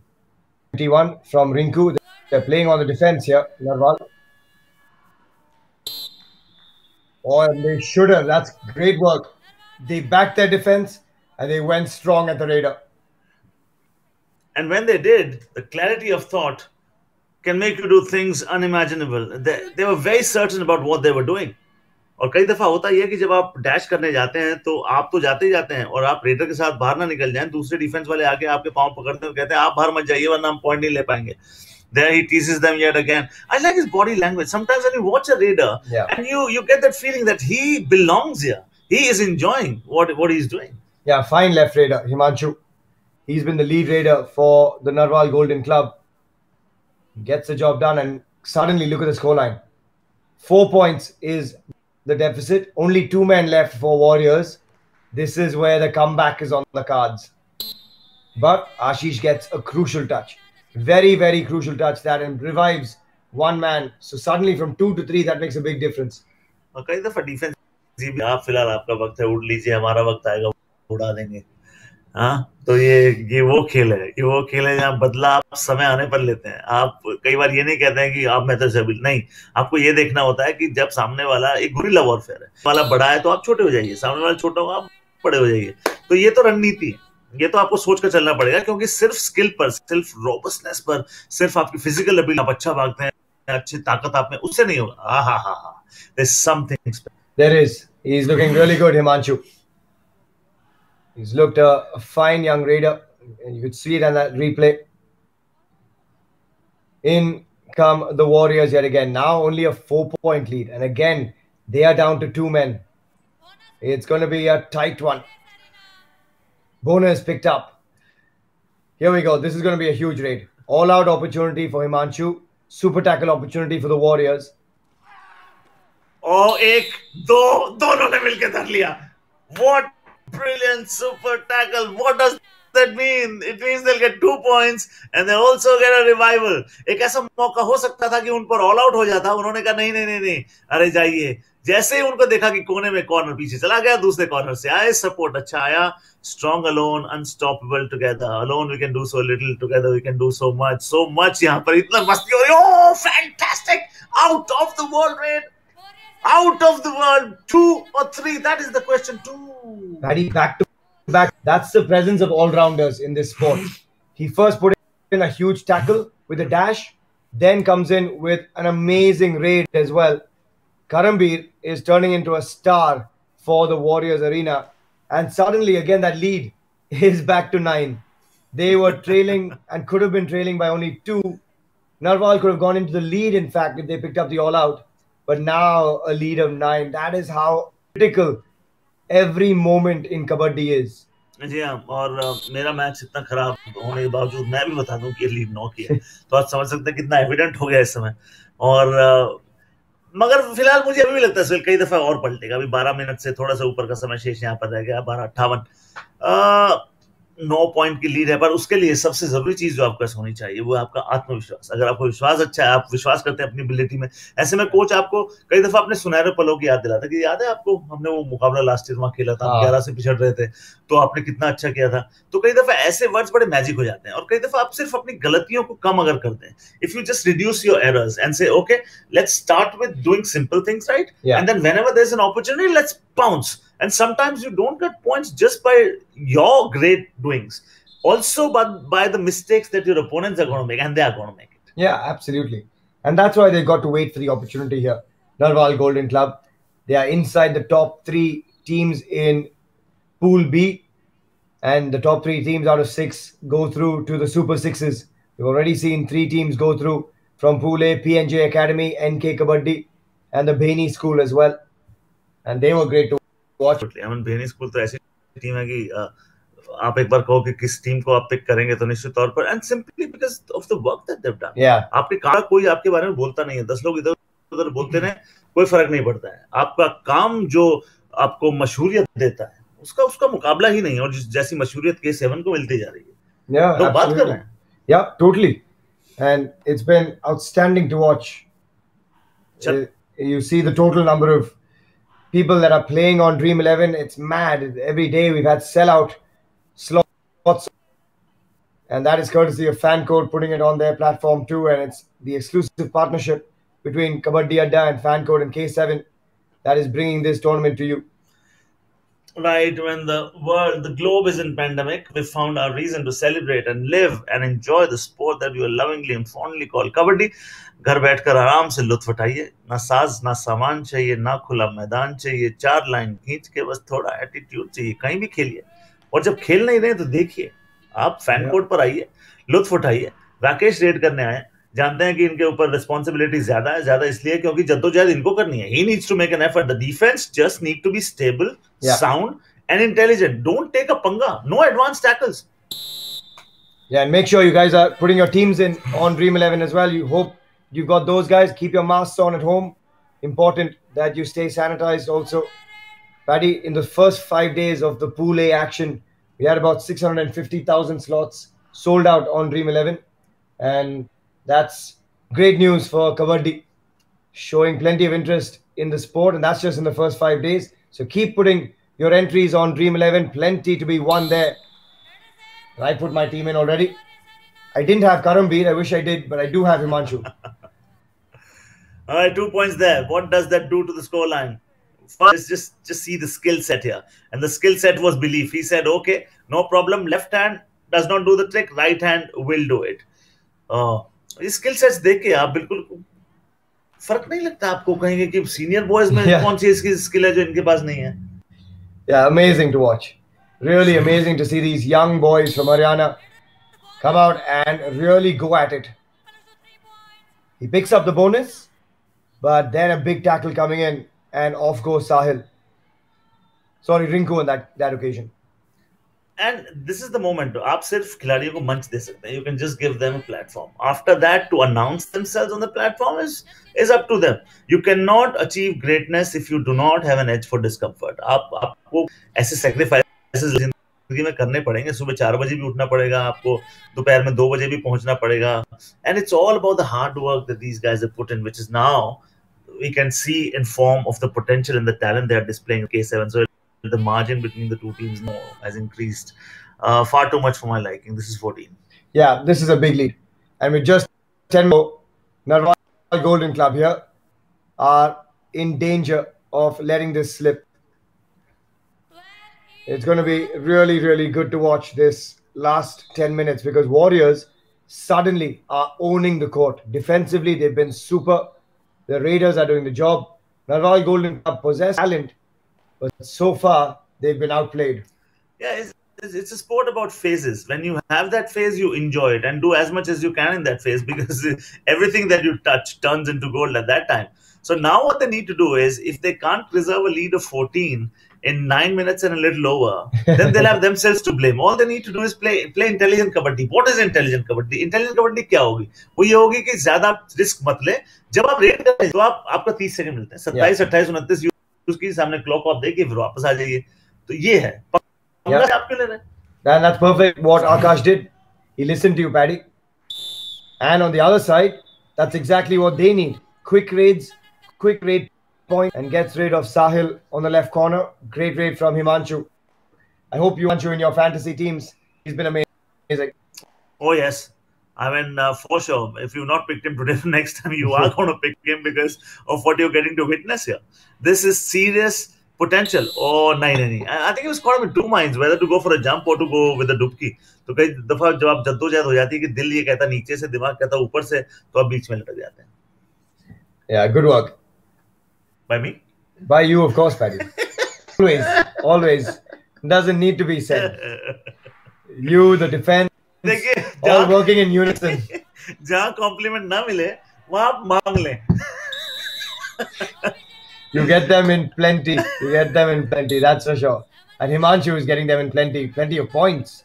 twenty-one from Rinku. They're playing on the defense here. Narwal. Or oh, they should have. That's great work. They backed their defense. and they went strong at the radar. And when they did, the clarity of thought can make you do things unimaginable. They, they were very certain about what they were doing. और कई दफा होता है कि जब आप dash करने जाते हैं तो आप तो जाते ही जाते हैं और आप रेडर के साथ बाहर ना निकल जाएं, दूसरे डिफेंस वाले आके आपके पांव पकड़ते हैं और कहते हैं आप बाहर मत जाइए वरना हम पॉइंट नहीं ले पाएंगे. There he teases them yet again. I like his body language. Sometimes when you watch a raider, yeah, and you you get that feeling that he belongs here. He is enjoying what what he's doing. Yeah, fine left raider, Himanshu. He's been the lead raider for the Narwal Golden Club. Gets the job done, and suddenly look at the scoreline. Four points is the deficit. Only two men left for Warriors. This is where the comeback is on the cards. But Ashish gets a crucial touch. Very, very crucial touch that and revives one man. So suddenly from two to three, that makes a big difference. Okay, the defense. आप फिलहाल आपका वक्त है, उड़ लीजिए, हमारा वक्त आएगा, उड़ा देंगे. हाँ, तो ये ये वो खेल है, ये वो खेल है जहाँ बदला आप समय आने पर लेते हैं. आप कई बार ये नहीं कहते हैं कि आप बेहतर से बिल नहीं, आपको ये देखना होता है कि जब सामने वाला एक गुरिल्ला वॉरफेयर है, वाला बड़ा है तो आप छोटे हो जाइए, सामने वाला छोटा हो आप बड़े हो जाइए. तो ये तो रणनीति है. ये तो आपको सोच कर चलना पड़ेगा क्योंकि सिर्फ स्किल पर, सिर्फ रोबस्टनेस पर, सिर्फ आपकी फिजिकल एबिलिटी, आप अच्छा भागते हैं, अच्छी ताकत आप में, उससे नहीं होगा. हाँ हाँ हाँ हाँ. There's something. There is. He is looking really good, Himanshu. He's looked a, a fine young raider, and you could see it on that replay. In come the Warriors yet again. Now only a four-point lead, and again they are down to two men. It's going to be a tight one. Boner is picked up. Here we go. This is going to be a huge raid. All-out opportunity for Himanshu. Super tackle opportunity for the Warriors. Oh, ek, do, dono ne milke dhar liya. What brilliant super tackle. What does that mean? It means they'll get two points and they also get a revival. Ek aisa mauka ho sakta tha ki un par all-out ho jata. Unhone kaha nahi nahi nahi nahi. Arey jaiye. जैसे ही उनको देखा कि कोने में corner पीछे चला गया, दूसरे कॉर्नर से आए, सपोर्ट अच्छा आया. Strong alone, unstoppable together. Alone we can do so little, together we can do so much. So much यहाँ पर इतना मस्ती हो रही. Oh fantastic, out of the world raid, out of the world. Two और three, that is the question. Two buddy back to back, that's the presence of all rounders in this sport. He first put in a huge tackle with a dash, then comes in with an amazing raid as well. Karambir is turning into a star for the Warriors Arena. And suddenly, again, that lead is back to nine. They were trailing and could have been trailing by only two. Narwal could have gone into the lead, in fact, if they picked up the all-out. But now a lead of nine. That is how critical every moment in Kabaddi is. जी हाँ, और मेरा match इतना खराब होने के बावजूद मैं भी बता दूं कि लीड नौ की है. तो आप समझ सकते हैं कितना एविडेंट हो गया इस समय. और मगर फिलहाल मुझे अभी भी लगता है कई दफा और पलटेगा. अभी बारह मिनट से थोड़ा सा ऊपर का समय शेष यहाँ पर रह गया. बारह अट्ठावन नौ पॉइंट की लीड है. पर उसके लिए सबसे जरूरी चीज जो आपका होनी चाहिए वो आपका आत्मविश्वास. अगर आपको विश्वास अच्छा है, आप विश्वास करते हैं अपनी एबिलिटी में, ऐसे में कोच आपको कई दफा अपने सुनहरे पलों की याद दिलाता है. याद है आपको हमने वो मुकाबला लास्ट ईयर वहां खेला था, ग्यारह से पिछड़ रहे थे, तो आपने कितना अच्छा किया था. तो कई दफा ऐसे वर्ड्स बड़े मैजिक हो जाते हैं. और कई दफा आप सिर्फ अपनी गलतियों को कम अगर करते हैं, if you just reduce your errors and say okay let's start with doing simple things right, and then whenever there is an opportunity let's pounce. And sometimes you don't get points just by your great doings, also but by the mistakes that your opponents are going to make, and they are going to make it. Yeah, absolutely. And that's why they've got to wait for the opportunity here. Narwal Golden Club, they are inside the top three teams in Pool B, and the top three teams out of six go through to the Super Sixes. We've already seen three teams go through from Pool A, P N J Academy, N K Kabaddi, and the Bhaini School as well. And they were great to watch. I mean, Bhaini School तो ऐसी team है कि आप एक बार कहो कि किस team को आप पिक करेंगे तो निश्चित तौर पर, and simply because of the work that they've done. Yeah. आपके काम कोई आपके बारे में बोलता नहीं है. दस लोग इधर उधर बोलते रहे, कोई फर्क नहीं पड़ता है. आपका काम जो आपको मशहूरियत देता है उसका उसका मुकाबला ही नहीं है. और जैसी मशहूरियत के सेवन को मिलती जा रही है. Yeah, तो बात कर रहे हैं. Yeah, totally. And it's been outstanding to watch. You see the total number of people that are playing on Dream eleven, it's mad. Every day we've had sellout slots. And that is courtesy of FanCode putting it on their platform too. And it's the exclusive partnership between Kabaddi Adda and FanCode and K seven that is bringing this tournament to you. right when the world, the globe is in pandemic, we found our reason to celebrate and live and enjoy the sport that we are lovingly and fondly called Kabaddi. घर बैठकर आराम से लुत्फ उठाइए, ना साज ना सामान चाहिए, ना खुला मैदान चाहिए, चार लाइन खींच के बस थोड़ा एटीट्यूड चाहिए, कहीं भी खेलिए। और जब खेल नहीं रहे तो देखिए, आप फैन कोड पर आइए, लुत्फ उठाइए। राकेश रेड करने आए, जानते हैं कि इनके ऊपर रिस्पॉन्सिबिलिटी ज्यादा है, ज्यादा इसलिए क्योंकि जद्दोजहद इनको करनी है। He needs to make an effort. The defence just need to be stable, sound and intelligent. Don't take a पंगा, no advance tackles. Yeah, and make sure you guys are putting your teams in on Dream eleven as well. You hope you've got those guys. Keep your masks on at home. Important that you stay sanitized also. Paddy, in the first five days of the Pool A action, we had about six hundred fifty thousand slots sold out on Dream eleven. And that's great news for Kabaddi. Showing plenty of interest in the sport. And that's just in the first five days. So keep putting your entries on Dream eleven. Plenty to be won there. I put my team in already. I didn't have Karambir. I wish I did. But I do have Himanshu. All right, two points there. What does that do to the scoreline? First, just just see the skill set here, and the skill set was belief. He said, "Okay, no problem. Left hand does not do the trick. Right hand will do it." Oh, these skill sets, देख के आप बिल्कुल फर्क नहीं लगता आपको कहेंगे कि senior boys में कौन सी इसकी skill है जो इनके पास नहीं है? Yeah, amazing to watch. Really amazing to see these young boys from Haryana come out and really go at it. He picks up the bonus. But then a big tackle coming in, and off goes Sahil. Sorry, Rinku on that that occasion. And this is the moment. आप सिर्फ खिलाड़ियों को मंच दे सकते हैं. You can just give them a platform. After that, to announce themselves on the platform is is up to them. You cannot achieve greatness if you do not have an edge for discomfort. आप आपको ऐसे sacrifices जिंदगी में करने पड़ेंगे. सुबह चार बजे भी उठना पड़ेगा आपको, दोपहर में दो बजे भी पहुंचना पड़ेगा. And it's all about the hard work that these guys have put in, which is now. We can see in form of the potential and the talent they are displaying in K seven. So the margin between the two teams now has increased uh, far too much for my liking. This is fourteen. Yeah, this is a big lead. And with just ten more, Narwal Golden Club here are in danger of letting this slip. It's going to be really, really good to watch this last ten minutes because Warriors suddenly are owning the court. Defensively, they've been super. The Raiders are doing the job. Narwal Golden Club possess talent, but so far they've been outplayed. Yeah, it's, it's a sport about phases. When you have that phase, you enjoy it and do as much as you can in that phase because everything that you touch turns into gold at that time. So now what they need to do is, if they can't preserve a lead of fourteen in nine minutes and a little over, then they'll have themselves to blame. All they need to do is play play intelligent kabaddi. What is intelligent kabaddi? Intelligent kabaddi क्या होगी? वो ये होगी कि ज़्यादा risk मत ले. जब आप रेड करते हैं तो आप आपका तीस सेकंड मिलते हैं. सत्ताईस, अट्ठाईस, उनतीस यूज़ की सामने क्लॉक आप देखिए फिर वापस आ जाइए. तो ये है. आप क्यों ले रहे हैं? And that's perfect what Aakash did. He listened to you, Paddy. And on the other side, that's exactly what they need. Quick raids, quick raid. Point and gets rid of Sahil on the left corner. Great raid from Himanshu. I hope you, Himanshu, in your fantasy teams. He's been amazing. Oh yes, I mean uh, for sure. If you've not picked him today, next time you are going to pick him because of what you're getting to witness here. This is serious potential. Oh, nahi nahi. I think he was caught in two minds, whether to go for a jump or to go with a dubki. तो कई दफा जब आप जद्दोजहद हो जाती है कि दिल ये कहता नीचे से, दिमाग कहता ऊपर से, तो आप बीच में लटक जाते हैं. Yeah, good work. By me? By you, of course, Paddy. Always, always. Doesn't need to be said. You, the defense, all working in unison. जहाँ compliment ना मिले, वहाँ आप मांग लें. You get them in plenty. You get them in plenty. That's for sure. And Himanshu is getting them in plenty, plenty of points.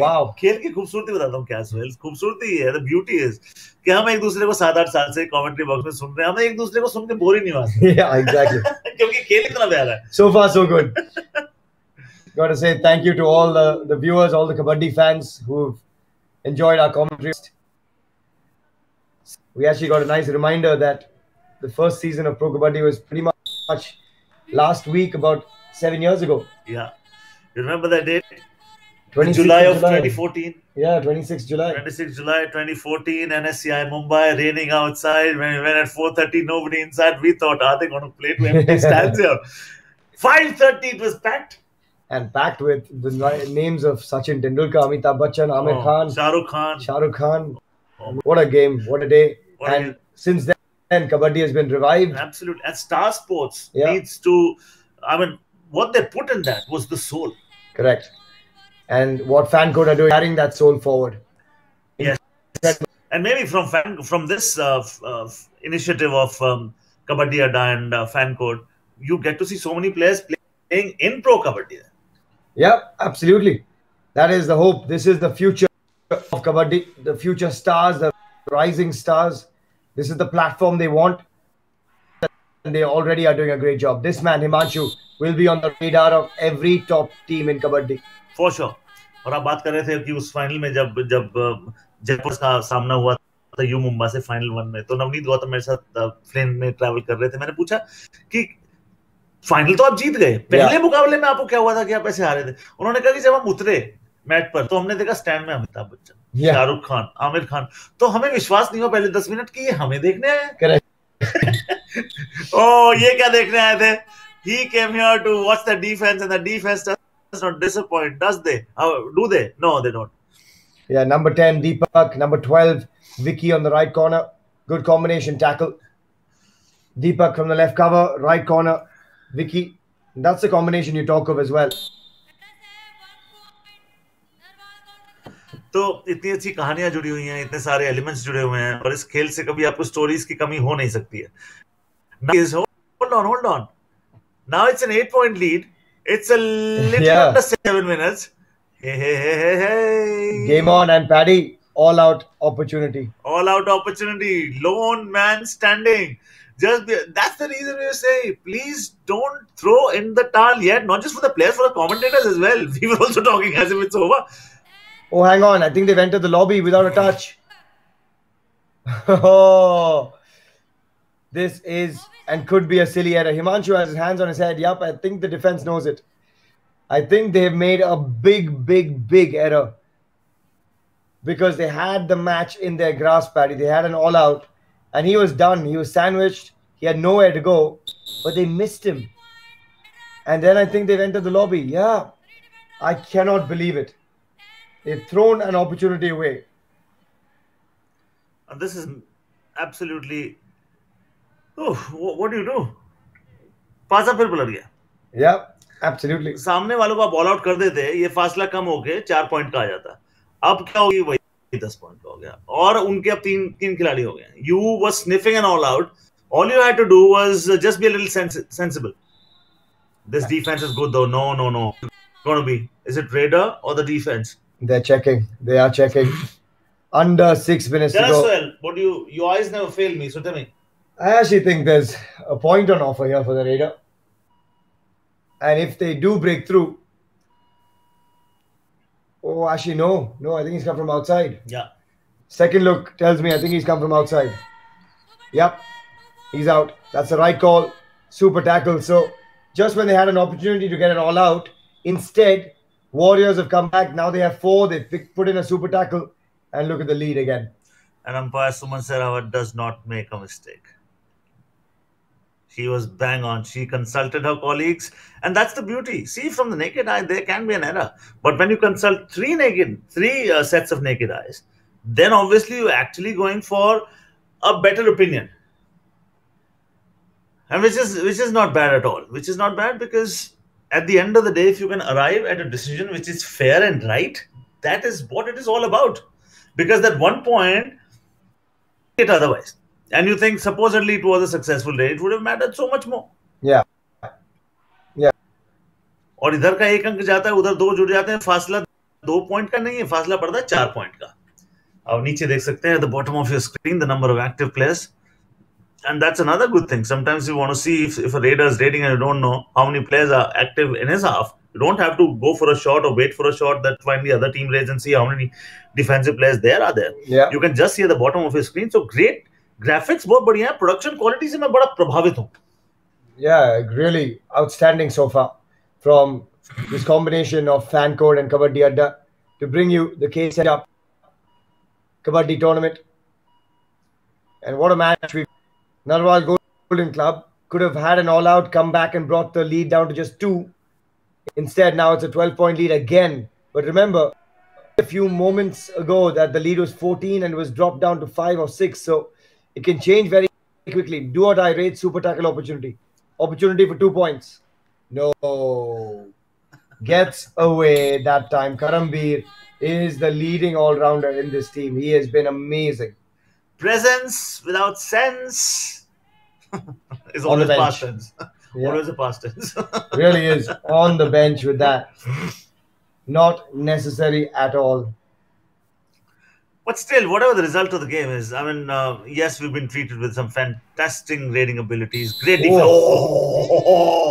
Wow. खेल की खूबसूरती बताता हूँ क्या स्वेल्स. खूबसूरती है. The beauty is कि हम एक दूसरे को सात आठ साल से कमेंट्री बॉक्स में सुन रहे हैं. हम एक दूसरे को सुन के बोर ही नहीं होते. Yeah, exactly. क्योंकि खेल इतना प्यारा है. So far, so good. Got to say thank you to all the the viewers, all the Kabaddi fans who've enjoyed our commentary. We actually got a nice reminder that the first season of Pro Kabaddi was pretty much last week, about seven years ago. Yeah, you remember that date? July of twenty fourteen. Yeah, twenty-sixth July. twenty-sixth July twenty fourteen, N S C I Mumbai, raining outside. When we went at four thirty, nobody inside. We thought, are they going to play to empty stands here? five thirty, it was packed. and packed with the names of Sachin Tendulkar, Amitabh Bachchan, Amir oh, Khan, Shah Rukh Khan. Shah Rukh Khan. What a game, what a day. What and a since then, Kabaddi has been revived. Absolutely. And Star Sports yeah. needs to, I mean, what they put in that was the soul. Correct. And what FanCode are doing, carrying that soul forward. Yes. And maybe from fan, from this uh, uh, initiative of um, Kabaddi Adda and uh, FanCode, you get to see so many players playing in Pro Kabaddi. Yeah, absolutely. That is the hope. This is the future of Kabaddi, the future stars, the rising stars. This is the platform they want. And they already are doing a great job. This man, Himanshu, will be on the radar of every top team in Kabaddi. For sure. And you were talking about that in that final when Jaipur's face was faced in Mumbai final one. So Navneet Gautam was traveling with me in the plane. I asked him, final तो आप जीत गए पहले मुकाबले में आपको क्या हुआ था कि आप ऐसे हारे थे उन्होंने कहा कि जब हम उतरे मैट पर तो हमने देखा स्टैंड में अमिताभ बच्चन शाहरुख खान आमिर खान तो हमें विश्वास नहीं हुआ पहले दस मिनट कि ये हमें देखने आए ओ ये क्या देखने आए थे he came here to watch the defense and the defense does not disappoint does they do they no they don't yeah number ten Deepak number twelve Vicky on the right corner good combination tackle Deepak from the left cover right corner Vicky, that's the combination you talk of as well. So, इतनी अच्छी कहानियाँ जुड़ी हुई हैं, इतने सारे elements जुड़े हुए हैं, और इस खेल से कभी आपको stories की कमी हो नहीं सकती है. Now, hold on, hold on. Now it's an eight-point lead. It's a little yeah. under seven minutes. Hey, hey, hey, hey. Game on and Paddy, all-out opportunity. All-out opportunity. Lone man standing. Just be, that's the reason we say, please don't throw in the towel yet. Not just for the players, for the commentators as well. We were also talking as if it's over. Oh, hang on. I think they've entered the lobby without a touch. Oh, this is and could be a silly error. Himanshu has his hands on his head. Yup, I think the defense knows it. I think they've made a big, big, big error. Because they had the match in their grasp, Paddy. They had an all-out. And he was done. He was sandwiched. He had nowhere to go. But they missed him. And then I think they've entered the lobby. Yeah. I cannot believe it. They've thrown an opportunity away. And this is absolutely... Oh, what do you do? Paasa phir bular gaya. Yeah, absolutely. सामने वालों का ball out कर देते ये फासला कम होके चार point का आ जाता. अब क्या होगी वही. दस पॉइंट हो गया और उनके अब तीन तीन खिलाड़ी हो गए you were sniffing and all out all you had to do was just be a little sens sensible this defense is good though no no no gonna be is it Raider or the defense they're checking they are checking under six minutes to go well, but you your eyes never fail me so tell me I actually think there's a point on offer here for the Raider and if they do break through Oh, actually, no. No, I think he's come from outside. Yeah. Second look tells me I think he's come from outside. Yep. He's out. That's the right call. Super tackle. So, just when they had an opportunity to get an all-out, instead, Warriors have come back. Now they have four. They pick, put in a super tackle. And look at the lead again. And umpire Suman Sehrawat does not make a mistake. She was bang on. She consulted her colleagues. And that's the beauty. See, from the naked eye, there can be an error. But when you consult three naked, three uh, sets of naked eyes, then obviously you're actually going for a better opinion. And which is, which is not bad at all. Which is not bad because at the end of the day, if you can arrive at a decision which is fair and right, that is what it is all about. Because at one point, it otherwise. And you think supposedly it was a successful day, it would have mattered so much more. Yeah. Yeah. और इधर का एक अंक जाता है, उधर दो जुड़ जाते हैं, फासला दो पॉइंट का नहीं है, फासला पड़ता है चार पॉइंट का. अब नीचे देख सकते हैं, at the bottom of your screen, the number of active players. And that's another good thing. Sometimes you want to see if, if a Raider is raiding and you don't know how many players are active in his half. You don't have to go for a shot or wait for a shot that when the other team raids and see how many defensive players there are there. Yeah. You can just see at the bottom of your screen. So great. Graphics बहुत बढ़िया हैं, production quality से मैं बड़ा प्रभावित हूँ। Yeah, really outstanding so far from this combination of FanCode and Kabaddi Adda to bring you the K seven Cup Kabaddi tournament. And what a match! We Narwal Golden Club could have had an all-out comeback and brought the lead down to just two Instead, now it's a twelve point lead again. But remember, a few moments ago that the lead was fourteen and was dropped down to five or six. So it can change very quickly. Do or die rate, super tackle opportunity. Opportunity for two points. No. Gets away that time. Karambir is the leading all-rounder in this team. He has been amazing. Presence without sense is always past tense. Yeah. Always a past tense. Really is. On the bench with that. Not necessary at all. But still, whatever the result of the game is, I mean, uh, yes, we've been treated with some fantastic raiding abilities. Great defense. Oh.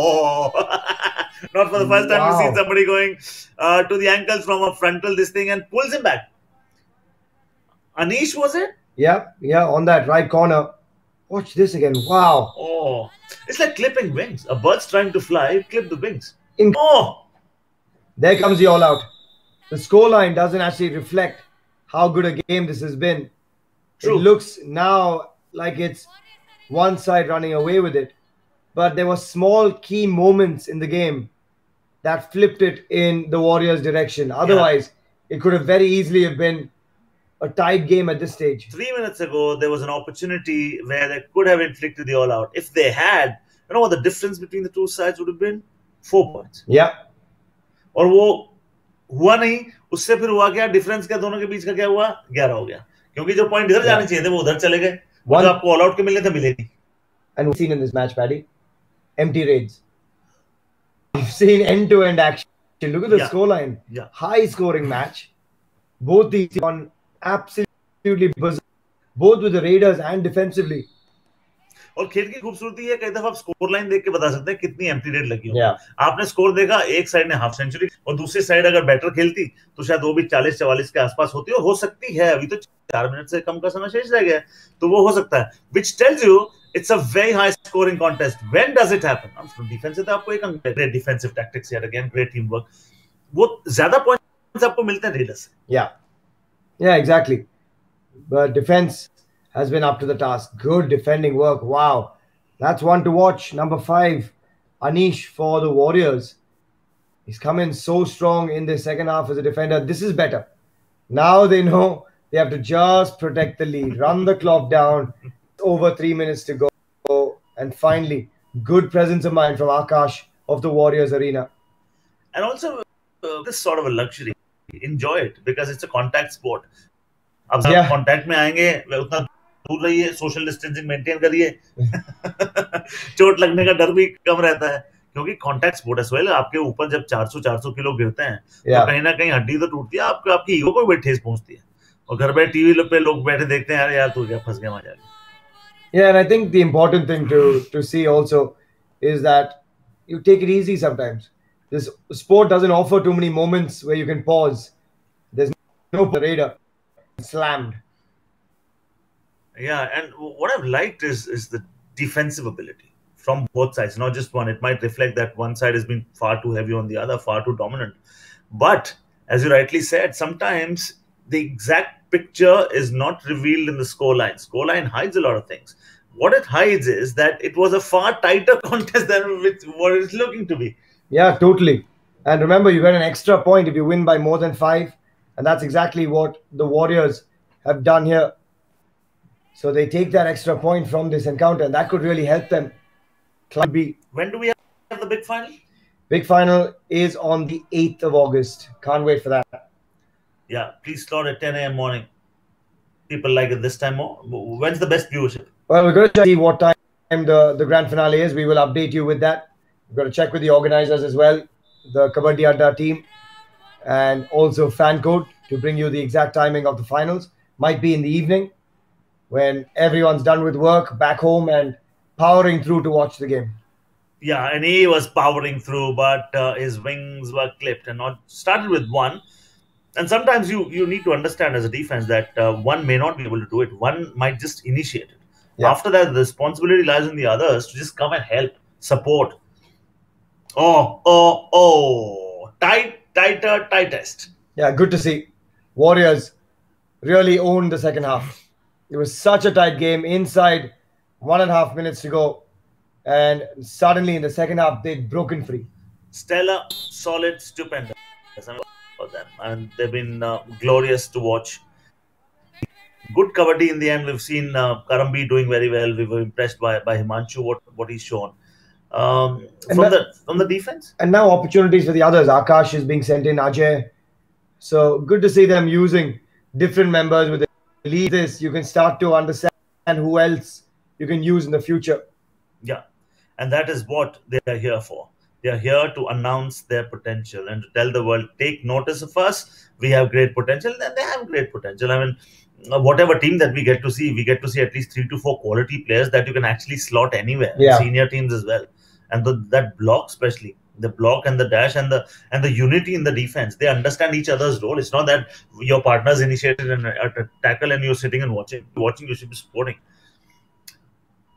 Not for the first wow. time we've seen somebody going uh, to the ankles from a frontal this thing and pulls him back. Anish, was it? Yeah, yeah, on that right corner. Watch this again. Wow. Oh, it's like clipping wings. A bird's trying to fly, clip the wings. In oh! There comes the all-out. The scoreline doesn't actually reflect how good a game this has been. True. It looks now like it's one side running away with it. But there were small key moments in the game that flipped it in the Warriors' direction. Otherwise, yeah. it could have very easily have been a tight game at this stage. Three minutes ago, there was an opportunity where they could have inflicted the all-out. If they had, you know what the difference between the two sides would have been? Four points. Yeah. और वो हुआ नहीं उससे फिर हुआ क्या difference क्या दोनों के बीच का क्या हुआ eleven हो गया क्योंकि जो पॉइंट इधर जाने चाहिए थे वो उधर चले गए और आपको ऑल आउट के मिलने थे मिले नहीं and we've seen in this match Paddy empty raids we've seen end to end action look at the yeah. scoreline yeah. high scoring match both these on absolutely bizarre both with the raiders and defensively और खेल की खूबसूरती है कई दफा आप score line देख के बता सकते हैं कितनी एम्प्टी रेड लगी हो yeah. आपने स्कोर देखा एक साइड ने हाफ सेंचुरी और दूसरी साइड अगर बैटर खेलती तो शायद वो भी forty forty-four के आसपास होती और हो सकती है अभी तो चार मिनट से कम का समय शेष रह गया है तो वो हो सकता है which tells you it's a very high scoring contest when does it happen from defence से तो आपको एक ग्रेट डिफेंसिव टैक्टिक्स यार अगेन ग्रेट टीम वर्क वो ज्यादा पॉइंट्स आपको मिलते हैं रेडर्स से yeah yeah exactly but defence has been up to the task. Good defending work. Wow. That's one to watch. Number five, Anish for the Warriors. He's come in so strong in the second half as a defender. This is better. Now they know they have to just protect the lead. Run the clock down. Over three minutes to go. And finally, good presence of mind from Aakash of the Warriors Arena. And also, uh, this sort of a luxury. Enjoy it because it's a contact sport. Ab sab contact mein aayenge. दूर रहिए social distancing maintain करिए चोट लगने का डर भी कम रहता है क्योंकि कॉन्टैक्ट स्पोर्ट एज वेल आपके ऊपर जब four hundred four hundred kilo गिरते हैं yeah. तो कहीं ना कहीं हड्डी तो टूटती है आपको आपकी ईगो को भी ठेस पहुंचती है और घर बैठे टीवी पे लोग बैठे देखते हैं यार यार तू क्या फंस गया वहां जाके yeah and I think the important thing to to see also is that you take it easy sometimes this sport doesn't offer too many moments where you can pause there is no raider slammed Yeah, and what I've liked is is the defensive ability from both sides, not just one. It might reflect that one side has been far too heavy on the other, far too dominant. But as you rightly said, sometimes the exact picture is not revealed in the scoreline. Scoreline hides a lot of things. What it hides is that it was a far tighter contest than what it's looking to be. Yeah, totally. And remember, you get an extra point if you win by more than five. And that's exactly what the Warriors have done here. So they take that extra point from this encounter, and that could really help them. Club B. When do we have the big final? Big final is on the eighth of August. Can't wait for that. Yeah, please slot at ten A M morning. People like it this time more. When's the best viewership? Well, we're going to see what time the, the grand finale is. We will update you with that. We've got to check with the organizers as well, the Kabaddi Adda team, and also FanCode to bring you the exact timing of the finals. Might be in the evening. When everyone's done with work, back home and powering through to watch the game. Yeah, and he was powering through, but uh, his wings were clipped and not started with one. And sometimes you, you need to understand as a defense that uh, one may not be able to do it. One might just initiate it. Yeah. After that, the responsibility lies on the others to just come and help, support. Oh, oh, oh. Tight, tighter, tightest. Yeah, good to see. Warriors really owned the second half. It was such a tight game inside one and a half minutes to go. And suddenly in the second half, they'd broken free. stellar, solid, stupendous. For them, and they've been uh, glorious to watch. Good Kabaddi in the end. We've seen uh, Karambir doing very well. We were impressed by by Himanshu, what what he's shown. Um, from now, the from the defense, and now opportunities for the others. Aakash is being sent in, Ajay. So good to see them using different members with the lead. This you can start to understand who else you can use in the future. Yeah, and that is what they are here for. They are here to announce their potential and to tell the world, take notice of us. We have great potential, and they have great potential. I mean, whatever team that we get to see, we get to see at least three to four quality players that you can actually slot anywhere. Yeah. Senior teams as well. And the, that block especially, the block and the dash and the and the unity in the defense. They understand each other's role. It's not that your partner's initiated and at a tackle and you're sitting and watching. Watching, you should be supporting.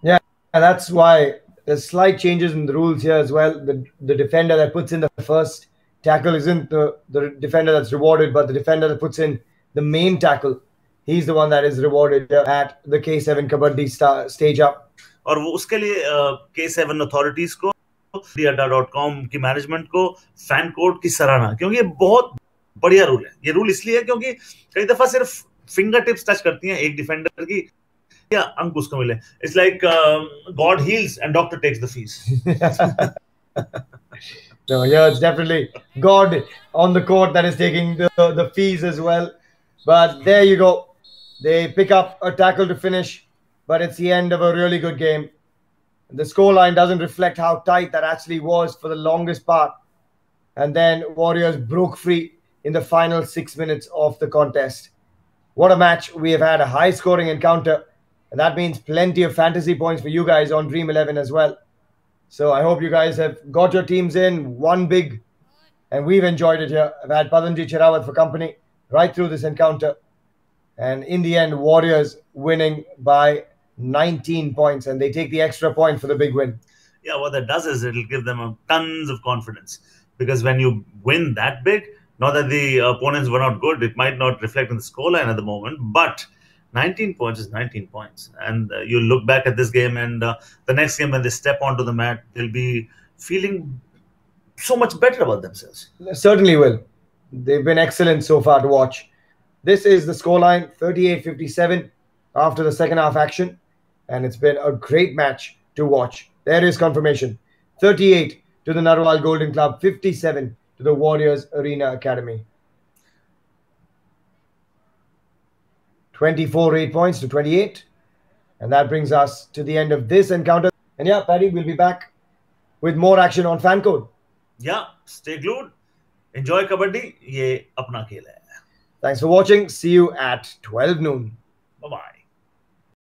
Yeah, and that's why there's slight changes in the rules here as well. The the defender that puts in the first tackle isn't the, the defender that's rewarded, but the defender that puts in the main tackle, he's the one that is rewarded at the K seven Kabaddi star, stage up. और वो उसके लिए K seven authorities को, Kabaddi Adda dot com की management को, FanCode की सराहना, क्योंकि ये बहुत बढ़िया rule है. ये rule इसलिए है क्योंकि कई दफा सिर्फ fingertips touch करती हैं एक defender की. Yeah, Ankush ko mile. It's like um, God heals and doctor takes the fees. No, yeah, it's definitely God on the court that is taking the, the fees as well. But there you go. They pick up a tackle to finish, but it's the end of a really good game. The scoreline doesn't reflect how tight that actually was for the longest part. And then Warriors broke free in the final six minutes of the contest. What a match. We have had a high-scoring encounter. And that means plenty of fantasy points for you guys on Dream eleven as well. So I hope you guys have got your teams in one big. And we've enjoyed it here. I've had Padamjit Chirawat for company right through this encounter. And in the end, Warriors winning by nineteen points. And they take the extra point for the big win. Yeah, what that does is it'll give them a tons of confidence. Because when you win that big, not that the opponents were not good, it might not reflect in the scoreline at the moment, but nineteen points is nineteen points. And uh, you look back at this game and uh, the next game when they step onto the mat, they'll be feeling so much better about themselves. They certainly will. They've been excellent so far to watch. This is the scoreline, thirty-eight fifty-seven after the second half action. And it's been a great match to watch. There is confirmation. thirty-eight to the Narwal Golden Club, fifty-seven to the Warriors Arena Academy. twenty-four eight points to twenty-eight. And that brings us to the end of this encounter. And yeah, Paddy, we'll be back with more action on FanCode. Yeah, stay glued. Enjoy Kabaddi. Ye apna khel hai. Thanks for watching. See you at twelve noon. Bye-bye.